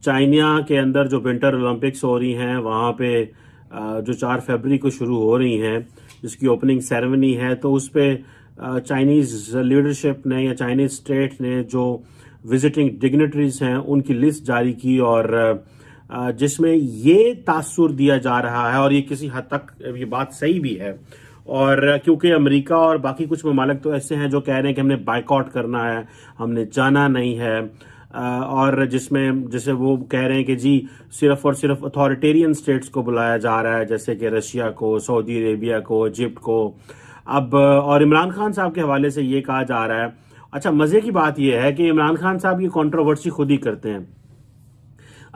चाइना के अंदर जो विंटर ओलंपिक्स हो रही हैं, वहाँ पे जो 4 फरवरी को शुरू हो रही हैं, जिसकी ओपनिंग सेरेमनी है, तो उस पे चाइनीज़ लीडरशिप ने या चाइनीज़ स्टेट ने जो विजिटिंग डिग्नेटरीज हैं उनकी लिस्ट जारी की और जिसमें ये तासुर दिया जा रहा है, और ये किसी हद तक ये बात सही भी है। और क्योंकि अमेरिका और बाकी कुछ ममालिक तो ऐसे हैं जो कह रहे हैं कि हमने बाइकआउट करना है, हमने जाना नहीं है, और जिसमें जैसे वो कह रहे हैं कि जी सिर्फ और सिर्फ अथॉरिटेरियन स्टेट्स को बुलाया जा रहा है, जैसे कि रशिया को, सऊदी अरेबिया को, इजिप्ट को। अब और इमरान खान साहब के हवाले से ये कहा जा रहा है। अच्छा, मज़े की बात ये है कि इमरान खान साहब ये कंट्रोवर्सी खुद ही करते हैं।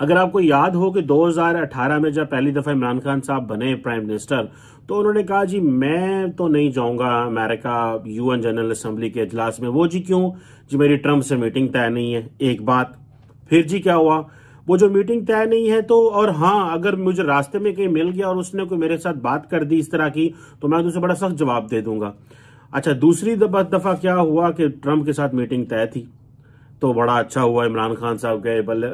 अगर आपको याद हो कि 2018 में जब पहली दफ़ा इमरान खान साहब बने प्राइम मिनिस्टर, तो उन्होंने कहा जी मैं तो नहीं जाऊंगा अमेरिका यूएन जनरल असम्बली के अजलास में। वो जी क्यों? जी मेरी ट्रम्प से मीटिंग तय नहीं है। एक बात, फिर जी क्या हुआ? वो जो मीटिंग तय नहीं है तो, और हाँ अगर मुझे रास्ते में कहीं मिल गया और उसने कोई मेरे साथ बात कर दी इस तरह की तो मैं उसे बड़ा सख्त जवाब दे दूंगा। अच्छा, दूसरी दफ़ा क्या हुआ कि ट्रम्प के साथ मीटिंग तय थी तो बड़ा अच्छा हुआ इमरान खान साहब गए, बल्ले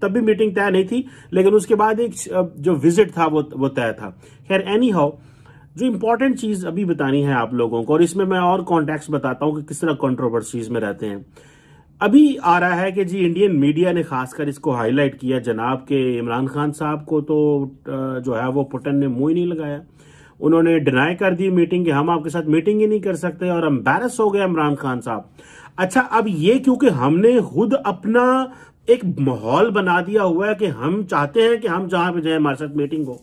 तब भी मीटिंग तय नहीं थी, लेकिन उसके बाद एक जो विजिट था वो तय था। खैर एनी हाउ, जो इम्पोर्टेंट चीज़ अभी बतानी है आप लोगों को, और इसमें मैं और कॉन्टेक्स्ट बताता हूँ कि किस तरह कंट्रोवर्सीज में रहते हैं। अभी आ रहा है कि जी इंडियन मीडिया ने खासकर इसको हाईलाइट किया जनाब के इमरान खान साहब को तो जो है वो पुतिन ने मुँह ही नहीं लगाया। उन्होंने डिनाई कर दी मीटिंग कि हम आपके साथ मीटिंग ही नहीं कर सकते, और एम्बैरस हो गया इमरान खान साहब। अच्छा, अब ये क्योंकि हमने खुद अपना एक माहौल बना दिया हुआ है कि हम चाहते हैं कि हम जहां पे जाए हमारे साथ मीटिंग हो।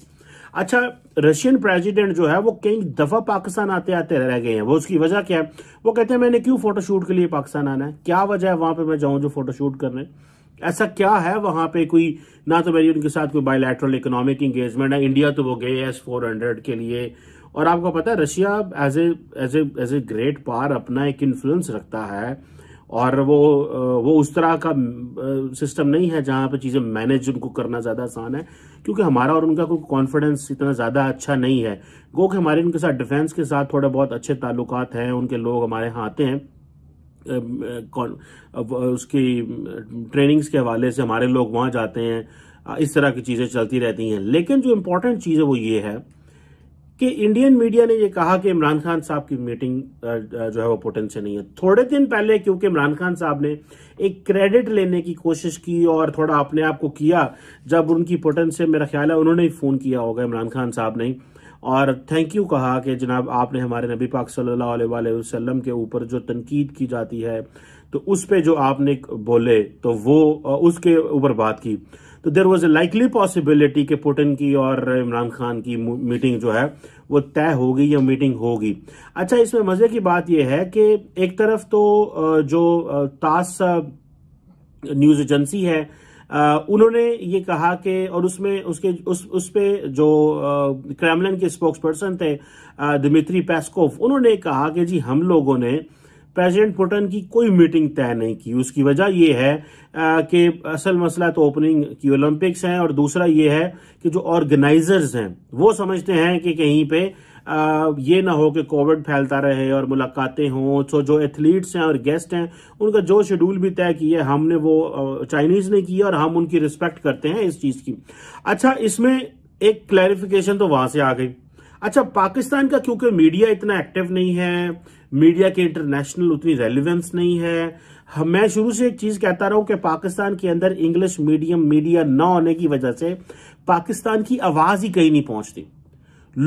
अच्छा, रशियन प्रेसिडेंट जो है वो कई दफ़ा पाकिस्तान आते आते रह गए हैं। वो उसकी वजह क्या है? वो कहते हैं मैंने क्यों फोटोशूट के लिए पाकिस्तान आना है, क्या वजह है वहां पर मैं जाऊँ जो फोटोशूट करने? ऐसा क्या है वहां पे? कोई ना तो मेरी उनके साथ कोई बायलैटरल इकोनॉमिक इंगेजमेंट है। इंडिया तो वो गए S-400 के लिए, और आपको पता है Russia as a great power अपना एक इन्फ्लुएंस रखता है, और वो उस तरह का सिस्टम नहीं है जहां पे चीज़ें मैनेज उनको करना ज़्यादा आसान है, क्योंकि हमारा और उनका कोई कॉन्फिडेंस इतना ज़्यादा अच्छा नहीं है। गो कि हमारे उनके साथ डिफेंस के साथ थोड़े बहुत अच्छे ताल्लुकात हैं, उनके लोग हमारे यहाँ आते हैं, उसकी ट्रेनिंग्स के हवाले से हमारे लोग वहाँ जाते हैं, इस तरह की चीज़ें चलती रहती हैं। लेकिन जो इम्पोर्टेंट चीज़ है वो ये है कि इंडियन मीडिया ने ये कहा कि इमरान खान साहब की मीटिंग जो है वो पुतिन से नहीं है। थोड़े दिन पहले क्योंकि इमरान खान साहब ने एक क्रेडिट लेने की कोशिश की और थोड़ा अपने आप को किया, जब उनकी पुतिन से मेरा ख्याल है उन्होंने ही फ़ोन किया होगा इमरान खान साहब ने, और थैंक यू कहा कि जनाब आपने हमारे नबी पाक सल्लल्लाहु अलैहि वसल्लम के ऊपर जो तनकीद की जाती है तो उस पे जो आपने बोले तो वो उसके ऊपर बात की। तो there was a likely possibility कि पुतिन की और इमरान खान की मीटिंग जो है वो तय होगी या मीटिंग होगी। अच्छा, इसमें मज़े की बात यह है कि एक तरफ तो जो तास न्यूज़ एजेंसी है उन्होंने ये कहा कि, और उसमें उसके उस पे जो क्रेमलिन के स्पोक्स पर्सन थे दिमित्री पेस्कोव, उन्होंने कहा कि जी हम लोगों ने प्रेसिडेंट पुतिन की कोई मीटिंग तय नहीं की। उसकी वजह यह है कि असल मसला तो ओपनिंग की ओलंपिक्स है, और दूसरा ये है कि जो ऑर्गेनाइजर्स हैं वो समझते हैं कि कहीं पे ये ना हो कि कोविड फैलता रहे और मुलाकातें हों। तो जो एथलीट्स हैं और गेस्ट हैं उनका जो शेड्यूल भी तय किया हमने वो चाइनीज़ ने किया, और हम उनकी रिस्पेक्ट करते हैं इस चीज़ की। अच्छा, इसमें एक क्लैरिफिकेशन तो वहाँ से आ गई। अच्छा, पाकिस्तान का क्योंकि मीडिया इतना एक्टिव नहीं है, मीडिया की इंटरनेशनल उतनी रेलिवेंस नहीं है, मैं शुरू से एक चीज़ कहता रहा हूँ कि पाकिस्तान के अंदर इंग्लिश मीडियम मीडिया ना होने की वजह से पाकिस्तान की आवाज़ ही कहीं नहीं पहुँचती।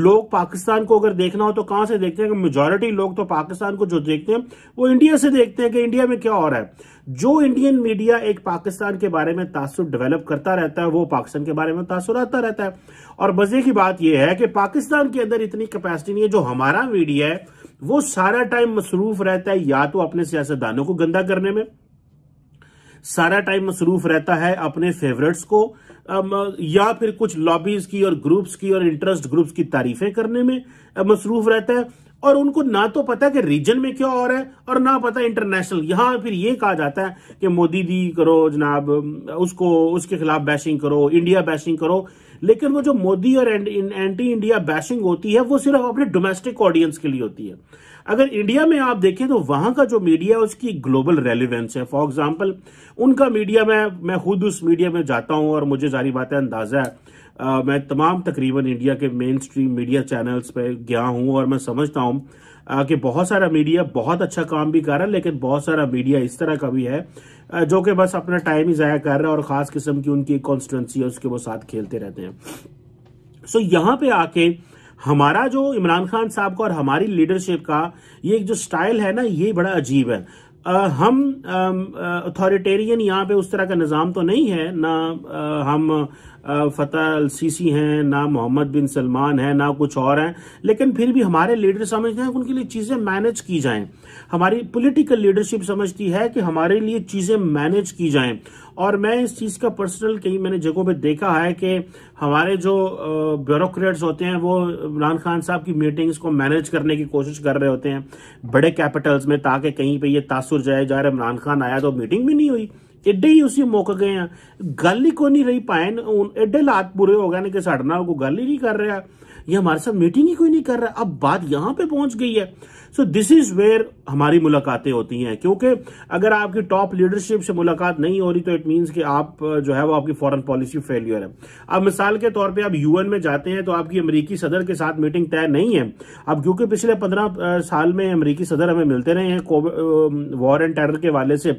लोग पाकिस्तान को अगर देखना हो तो कहाँ से देखते हैं कि मेजॉरिटी लोग तो पाकिस्तान को जो देखते हैं वो इंडिया से देखते हैं कि इंडिया में क्या हो रहा है। जो इंडियन मीडिया एक पाकिस्तान के बारे में तासुर डेवलप करता रहता है वो पाकिस्तान के बारे में तासुर आता रहता है। और मजे की बात यह है कि पाकिस्तान के अंदर इतनी कैपेसिटी नहीं है। जो हमारा मीडिया है वो सारा टाइम मसरूफ रहता है या तो अपने सियासतदानों को गंदा करने में, सारा टाइम मसरूफ रहता है अपने फेवरेट्स को, या फिर कुछ लॉबीज की और ग्रुप्स की और इंटरेस्ट ग्रुप्स की तारीफें करने में मसरूफ रहता है। और उनको ना तो पता कि रीजन में क्या हो रहा है और ना पता इंटरनेशनल। यहाँ फिर ये कहा जाता है कि मोदी दी करो जनाब, उसको उसके खिलाफ बैशिंग करो, इंडिया बैशिंग करो, लेकिन वो जो मोदी और एंटी इंडिया बैशिंग होती है वो सिर्फ अपने डोमेस्टिक ऑडियंस के लिए होती है। अगर इंडिया में आप देखें तो वहां का जो मीडिया है उसकी ग्लोबल रेलिवेंस है। फॉर एग्जांपल उनका मीडिया, मैं खुद उस मीडिया में जाता हूं और मुझे जारी बात है अंदाजा है, मैं तमाम तकरीबन इंडिया के मेन स्ट्रीम मीडिया चैनल्स पे गया हूं और मैं समझता हूं कि बहुत सारा मीडिया बहुत अच्छा काम भी कर रहा है, लेकिन बहुत सारा मीडिया इस तरह का भी है जो कि बस अपना टाइम ही ज़ाया कर रहा है और ख़ास किस्म की उनकी कॉन्स्टिट्यूंसी है उसके वो साथ खेलते रहते हैं। सो यहाँ पे आके हमारा जो इमरान खान साहब का और हमारी लीडरशिप का ये जो स्टाइल है ना, ये बड़ा अजीब है। हम अथॉरिटेरियन यहाँ पे उस तरह का निज़ाम तो नहीं है ना, हम फतह अल सीसी हैं ना मोहम्मद बिन सलमान हैं ना कुछ और हैं, लेकिन फिर भी हमारे लीडर समझते हैं कि उनके लिए चीज़ें मैनेज की जाएं। हमारी पॉलिटिकल लीडरशिप समझती है कि हमारे लिए चीज़ें मैनेज की जाएं। और मैं इस चीज़ का पर्सनल कहीं मैंने जगहों पर देखा है कि हमारे जो ब्यूरोक्रेट्स होते हैं वो इमरान खान साहब की मीटिंग्स को मैनेज करने की कोशिश कर रहे होते हैं बड़े कैपिटल्स में, ताकि कहीं पर ये तासुर जाए जा रहा इमरान खान आया तो मीटिंग भी नहीं हुई, एडे ही उसी मौके गए हैं, गल ही को नहीं रही पाएन, एडे लात बुरे हो गए कि साढ़े नाल को गल ही नहीं कर रहा, ये हमारे साथ मीटिंग ही कोई नहीं कर रहा। अब बात यहाँ पे पहुंच गई है। सो दिस इज वेयर हमारी मुलाकातें होती हैं, क्योंकि अगर आपकी टॉप लीडरशिप से मुलाकात नहीं हो रही तो इट मीन्स कि आप जो है वो आपकी फॉरेन पॉलिसी फेलियर है। अब मिसाल के तौर पे आप यूएन में जाते हैं तो आपकी अमेरिकी सदर के साथ मीटिंग तय नहीं है। अब क्योंकि पिछले 15 साल में अमेरिकी सदर हमें मिलते रहे हैं वॉर एंड टेरर के वाले से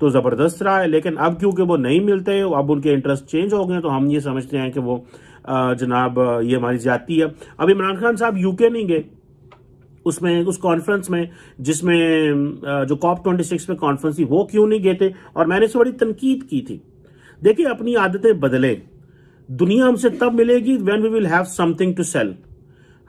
तो ज़बरदस्त रहा है, लेकिन अब क्योंकि वो नहीं मिलते, अब उनके इंटरेस्ट चेंज हो गए, तो हम ये समझते हैं कि वो जनाब ये हमारी ज़्यादती है। अब इमरान खान साहब यूके नहीं गए उसमें, उस कॉन्फ्रेंस में जिसमें जो COP26 में कॉन्फ्रेंस थी, वो क्यों नहीं गए थे? और मैंने इसे बड़ी तनकीद की थी। देखिए, अपनी आदतें बदलें। दुनिया हमसे तब मिलेगी when we will have something to sell.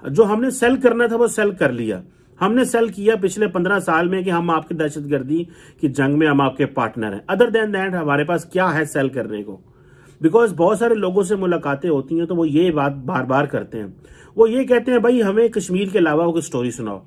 जो हमने सेल करना था वो सेल कर लिया, हमने सेल किया पिछले 15 साल में कि हम आपकी दहशतगर्दी की जंग में हम आपके पार्टनर हैं। अदर देन दैट हमारे पास क्या है सेल करने को? बिकॉज बहुत सारे लोगों से मुलाकातें होती हैं तो वो ये बात बार बार करते हैं, वो ये कहते हैं भाई हमें कश्मीर के अलावा कोई स्टोरी सुनाओ,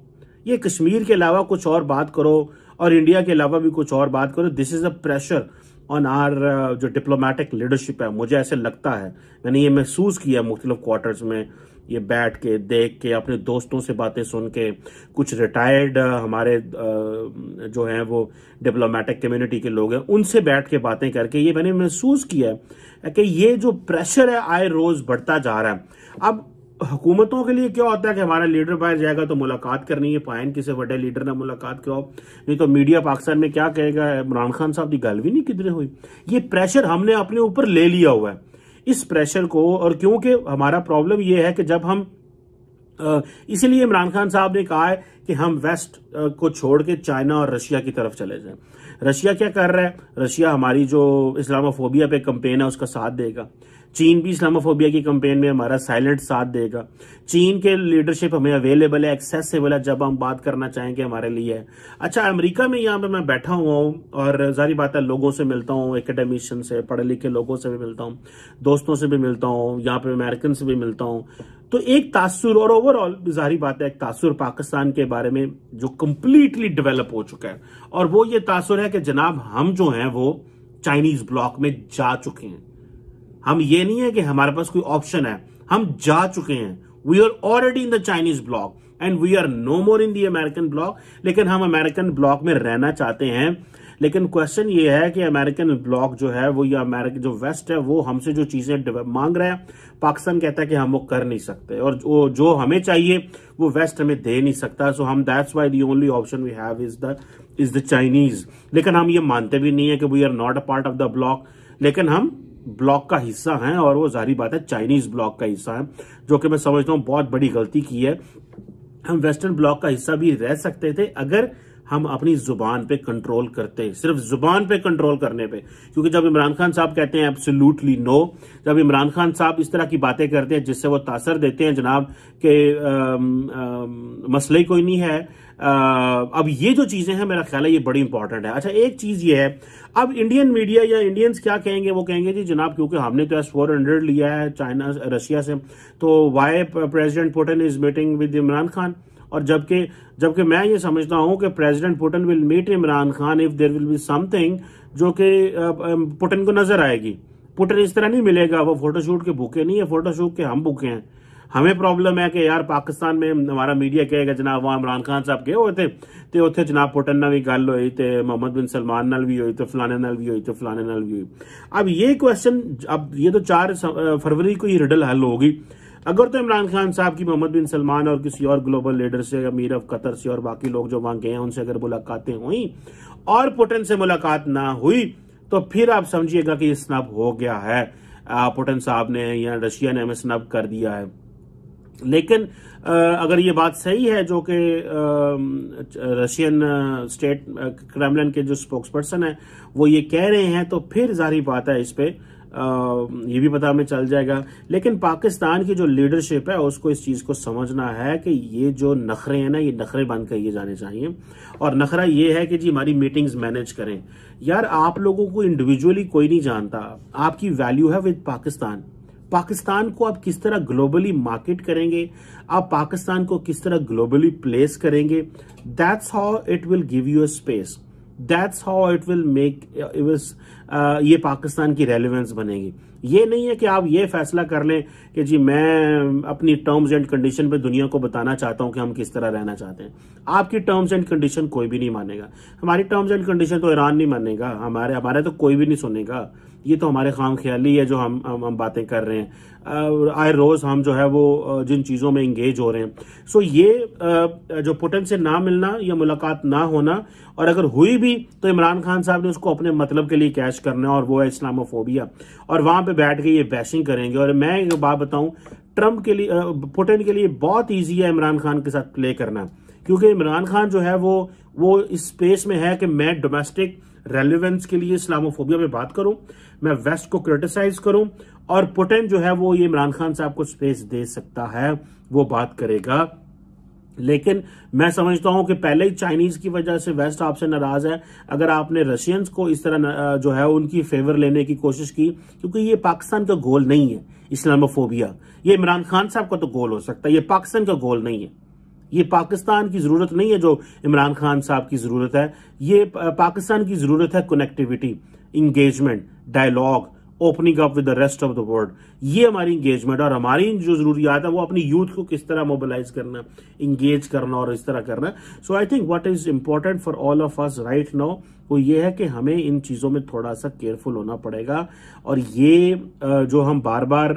ये कश्मीर के अलावा कुछ और बात करो और इंडिया के अलावा भी कुछ और बात करो। This is a pressure on our जो डिप्लोमेटिक लीडरशिप है, मुझे ऐसे लगता है, मैंने ये महसूस किया मुख्तलिफ क्वार्टर्स में ये बैठ के देख के अपने दोस्तों से बातें सुन के, कुछ रिटायर्ड हमारे जो हैं वो डिप्लोमेटिक कम्युनिटी के लोग हैं उनसे बैठ के बातें करके ये मैंने महसूस किया है कि ये जो प्रेशर है आए रोज़ बढ़ता जा रहा है। अब हुकूमतों के लिए क्या होता है कि हमारा लीडर बाहर जाएगा तो मुलाकात करनी है, पायन किसी बड़े लीडर ने मुलाकात कराओ, नहीं तो मीडिया पाकिस्तान में क्या कहेगा इमरान खान साहब की गल भी नहीं किधरे हुई। ये प्रेशर हमने अपने ऊपर ले लिया हुआ है, इस प्रेशर को। और क्योंकि हमारा प्रॉब्लम यह है कि जब हम इसीलिए इमरान खान साहब ने कहा है कि हम वेस्ट को छोड़ के चाइना और रशिया की तरफ चले जाएं। रशिया क्या कर रहा है? रशिया हमारी जो इस्लामोफोबिया पे कंपेन है उसका साथ देगा, चीन भी इस्लामोफोबिया की कैंपेन में हमारा साइलेंट साथ देगा। चीन के लीडरशिप हमें अवेलेबल है, एक्सेसिबल है, जब हम बात करना चाहेंगे हमारे लिए है। अच्छा, अमेरिका में यहाँ पे मैं बैठा हुआ हूँ और जारी बात है लोगों से मिलता हूँ, एकेडमिशियन से, पढ़े लिखे लोगों से भी मिलता हूँ, दोस्तों से भी मिलता हूँ, यहाँ पे अमेरिकन से भी मिलता हूँ, तो एक तासुर और ओवरऑल जारी बात है एक तासुर पाकिस्तान के बारे में जो कम्प्लीटली डेवलप हो चुका है, और वो ये तासुर है कि जनाब हम जो हैं वो चाइनीज ब्लॉक में जा चुके हैं। हम ये नहीं है कि हमारे पास कोई ऑप्शन है, हम जा चुके हैं। We are already in the Chinese block and we are no more in the American block. लेकिन हम अमेरिकन ब्लॉक में रहना चाहते हैं, लेकिन क्वेश्चन ये है कि अमेरिकन ब्लॉक जो है वो, या अमेरिकन जो वेस्ट है वो हमसे जो चीजें मांग रहा है, पाकिस्तान कहता है कि हम वो कर नहीं सकते, और जो हमें चाहिए वो वेस्ट हमें दे नहीं सकता। सो हम that's why the only option we have is the Chinese. लेकिन हम ये मानते भी नहीं है कि we are not a part of the block, लेकिन हम ब्लॉक का हिस्सा हैं और वो जाहिर बात है चाइनीज ब्लॉक का हिस्सा है, जो कि मैं समझता हूँ बहुत बड़ी गलती की है। हम वेस्टर्न ब्लॉक का हिस्सा भी रह सकते थे अगर हम अपनी जुबान पे कंट्रोल करते, सिर्फ जुबान पे कंट्रोल करने पे, क्योंकि जब इमरान खान साहब कहते हैं एब्सोल्युटली नो, जब इमरान खान साहब इस तरह की बातें करते हैं जिससे वो तासर देते हैं जनाब के मसले कोई नहीं है। अब ये जो चीजें हैं मेरा ख्याल है ये बड़ी इंपॉर्टेंट है। अच्छा, एक चीज ये है, अब इंडियन मीडिया या इंडियंस क्या कहेंगे, वो कहेंगे जी जनाब क्योंकि हमने तो S-400 लिया है चाइना रशिया से, तो why president Putin is meeting with Imran Khan. और जबकि मैं ये समझता हूं कि president Putin will meet Imran Khan if there will be something जो कि पुतिन को नजर आएगी। पुतिन इस तरह नहीं मिलेगा, वो फोटोशूट के भूखे नहीं है, फोटोशूट के हम भूखे हैं। हमें प्रॉब्लम है कि यार पाकिस्तान में हमारा मीडिया कहेगा जनाब वहां इमरान खान साहब गए हुए थे तो उत्थे जनाब पुतिन नाल भी गल हुई तो मोहम्मद बिन सलमान नाल भी हुई तो फलाने नाल भी हुई तो फलाने नाल भी हुई। अब ये क्वेश्चन, अब ये तो 4 फरवरी को ही रिडल हल होगी। अगर तो इमरान खान साहब की मोहम्मद बिन सलमान और किसी और ग्लोबल लीडर से, अमीर ऑफ कतर से और बाकी लोग जो वहां गए हैं उनसे अगर मुलाकातें हुई और पुतिन से मुलाकात ना हुई, तो फिर आप समझिएगा कि ये स्नब हो गया है, पुतिन साहब ने या रशिया ने हमें स्नब कर दिया है। लेकिन अगर ये बात सही है जो कि रशियन स्टेट क्रेमलिन के जो स्पोक्स पर्सन है वो ये कह रहे हैं, तो फिर जाहिर बात है इस पर ये भी पता हमें चल जाएगा। लेकिन पाकिस्तान की जो लीडरशिप है उसको इस चीज़ को समझना है कि ये जो नखरे हैं ना, ये नखरे बंद किए जाने चाहिए। और नखरा ये है कि जी हमारी मीटिंग्स मैनेज करें। यार आप लोगों को इंडिविजुअली कोई नहीं जानता, आपकी वैल्यू है विद पाकिस्तान। पाकिस्तान को आप किस तरह ग्लोबली मार्केट करेंगे, आप पाकिस्तान को किस तरह ग्लोबली प्लेस करेंगे, that's how it will give you a space, that's how it will make ये पाकिस्तान की रेलिवेंस बनेगी। ये नहीं है कि आप ये फैसला कर लें कि जी मैं अपनी टर्म्स एंड कंडीशन पे दुनिया को बताना चाहता हूं कि हम किस तरह रहना चाहते हैं। आपकी टर्म्स एंड कंडीशन कोई भी नहीं मानेगा। हमारी टर्म्स एंड कंडीशन तो ईरान नहीं मानेगा, हमारे तो कोई भी नहीं सुनेगा। ये तो हमारे खाम ख्याली है जो हम बातें कर रहे हैं, आए रोज हम जो है वो जिन चीज़ों में इंगेज हो रहे हैं। सो ये जो पुतिन से ना मिलना या मुलाकात ना होना, और अगर हुई भी तो इमरान खान साहब ने उसको अपने मतलब के लिए कैश करना है, और वो है इस्लामोफोबिया, और वहां पे बैठ के ये बैशिंग करेंगे। और मैं एक बात बताऊं, ट्रम्प के लिए पुतिन के लिए बहुत ईजी है इमरान खान के साथ प्ले करना, क्योंकि इमरान खान जो है वो इस स्पेस में है कि मैं डोमेस्टिक रेलिवेंस के लिए इस्लामोफोबिया में बात करूं, मैं वेस्ट को क्रिटिसाइज करूं, और पुतिन जो है वो ये इमरान खान साहब को स्पेस दे सकता है, वो बात करेगा। लेकिन मैं समझता हूं कि पहले ही चाइनीज की वजह से वेस्ट आपसे नाराज है। अगर आपने रशियंस को इस तरह जो है उनकी फेवर लेने की कोशिश की, क्योंकि ये पाकिस्तान का गोल नहीं है इस्लामोफोबिया, ये इमरान खान साहब का तो गोल हो सकता है, ये पाकिस्तान का गोल नहीं है। ये पाकिस्तान की जरूरत नहीं है जो इमरान खान साहब की जरूरत है, ये पाकिस्तान की जरूरत है connectivity, engagement, dialogue, opening up with the rest of the world. ये हमारी इंगेजमेंट और हमारी जो जरूरियात है वो अपनी यूथ को किस तरह मोबिलाइज करना, इंगेज करना और इस तरह करना। So I think what is important for all of us right now वो ये है कि हमें इन चीज़ों में थोड़ा सा केयरफुल होना पड़ेगा। और ये जो हम बार बार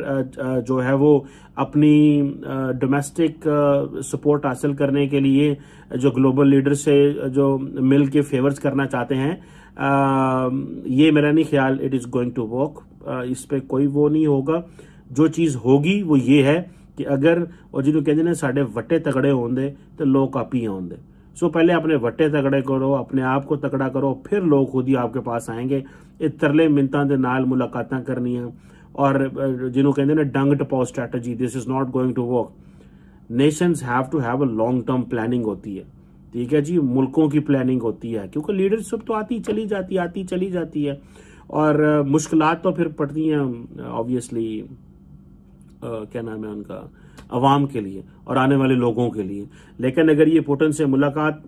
जो है वो अपनी डोमेस्टिक सपोर्ट हासिल करने के लिए जो ग्लोबल लीडर से जो मिल के फेवर्स करना चाहते हैं, ये मेरा नहीं ख्याल it is going to work. इस पे कोई वो नहीं होगा। जो चीज़ होगी वो ये है कि अगर और जिन्होंने कहते ना साढ़े वट्टे तगड़े होंदे तो लोग कापी होंदे। सो पहले अपने वट्टे तगड़े करो, अपने आप को तगड़ा करो, फिर लोग खुद ही आपके पास आएंगे। इस तरले मिनतां दे नाल मुलाकातां करनियां और जिन्हों कहते हैं डंग टपाओ strategy, this is not going to work. Nations have to have a long term planning होती है, ठीक है जी, मुल्कों की प्लानिंग होती है, क्योंकि लीडरशिप तो आती चली जाती है और मुश्किलात तो फिर पड़ती हैं ऑब्वियसली क्या नाम है उनका, अवाम के लिए और आने वाले लोगों के लिए। लेकिन अगर ये पुतिन से मुलाकात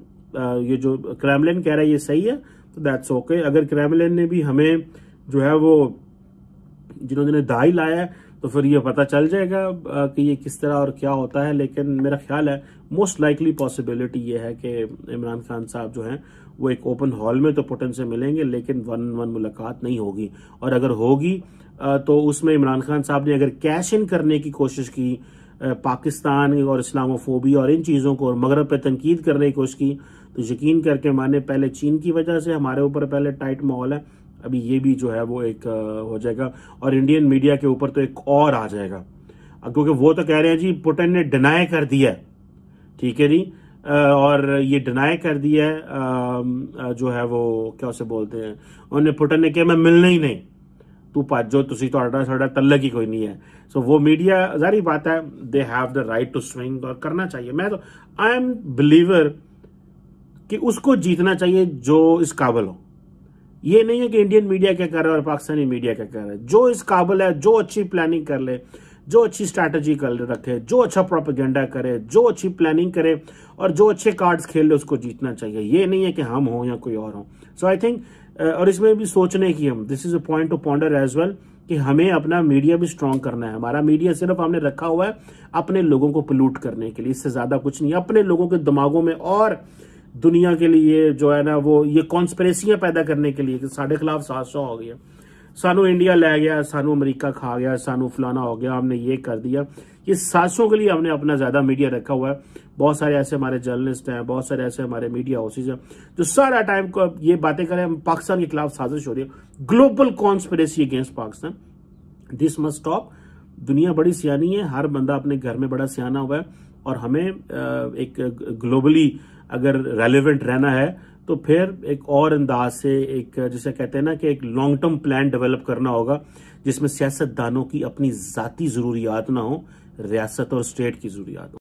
ये जो क्रेमलिन कह रहा है ये सही है तो दैट्स ओके। अगर क्रेमलिन ने भी हमें जो है वो जिन्होंने दाई लाया तो फिर ये पता चल जाएगा कि ये किस तरह और क्या होता है। लेकिन मेरा ख्याल है मोस्ट लाइकली पॉसिबिलिटी ये है कि इमरान खान साहब जो हैं वो एक ओपन हॉल में तो पुतिन से मिलेंगे लेकिन वन मुलाकात नहीं होगी, और अगर होगी तो उसमें इमरान खान साहब ने अगर कैश इन करने की कोशिश की, पाकिस्तान और इस्लामोफोबी और इन चीज़ों को और मगरब पर तनकीद करने की कोशिश की, तो यकीन करके माने पहले चीन की वजह से हमारे ऊपर पहले टाइट माहौल है, अभी ये भी जो है वो एक हो जाएगा और इंडियन मीडिया के ऊपर तो एक और आ जाएगा, क्योंकि वो तो कह रहे हैं जी पुतिन ने डिनाई कर दिया, ठीक है जी, और ये डिनाई कर दिया है जो है वो क्या उसे बोलते हैं, उन्होंने पुतिन ने कहा मैं मिलना ही नहीं, तू पाजो तुसी तो आड़ा साढ़ा तल्लक ही कोई नहीं है। सो वो मीडिया जारी बात है they have the right to swing और करना चाहिए। मैं तो आई एम बिलीवर कि उसको जीतना चाहिए जो इस काबिल हो। ये नहीं है कि इंडियन मीडिया क्या कर रहा है और पाकिस्तानी मीडिया क्या कर रहा है। जो इस काबिल है, जो अच्छी प्लानिंग कर ले, जो अच्छी स्ट्रैटेजी कर रखे, जो अच्छा प्रोपेगेंडा करे, जो अच्छी प्लानिंग करे और जो अच्छे कार्ड्स खेल ले उसको जीतना चाहिए। ये नहीं है कि हम हों या कोई और हो। सो आई थिंक और इसमें भी सोचने की हम, this is a point to ponder as well कि हमें अपना मीडिया भी स्ट्रांग करना है। हमारा मीडिया सिर्फ हमने रखा हुआ है अपने लोगों को पोल्यूट करने के लिए, इससे ज़्यादा कुछ नहीं। अपने लोगों के दिमागों में और दुनिया के लिए जो है ना वो ये कॉन्स्परेसियाँ पैदा करने के लिए कि साढ़े खिलाफ 700 हो गया, सानू इंडिया ले गया, सानू अमेरिका खा गया, सानू फलाना हो गया, हमने ये कर दिया। ये 700 के लिए हमने अपना ज़्यादा मीडिया रखा हुआ है। बहुत सारे ऐसे हमारे जर्नलिस्ट हैं, बहुत सारे ऐसे हमारे मीडिया हाउसेज हैं जो सारा टाइम को ये बातें करें हम पाकिस्तान के खिलाफ साजिश हो रही है, global conspiracy against Pakistan, this must stop. दुनिया बड़ी सियानी है, हर बंदा अपने घर में बड़ा सियाना हुआ है और हमें एक ग्लोबली अगर रेलिवेंट रहना है तो फिर एक और अंदाज से एक जिसे कहते हैं ना कि एक लॉन्ग टर्म प्लान डेवलप करना होगा जिसमें सियासतदानों की अपनी ज़ाती ज़रूरियात ना हो, रियासत और स्टेट की ज़रूरियात हो।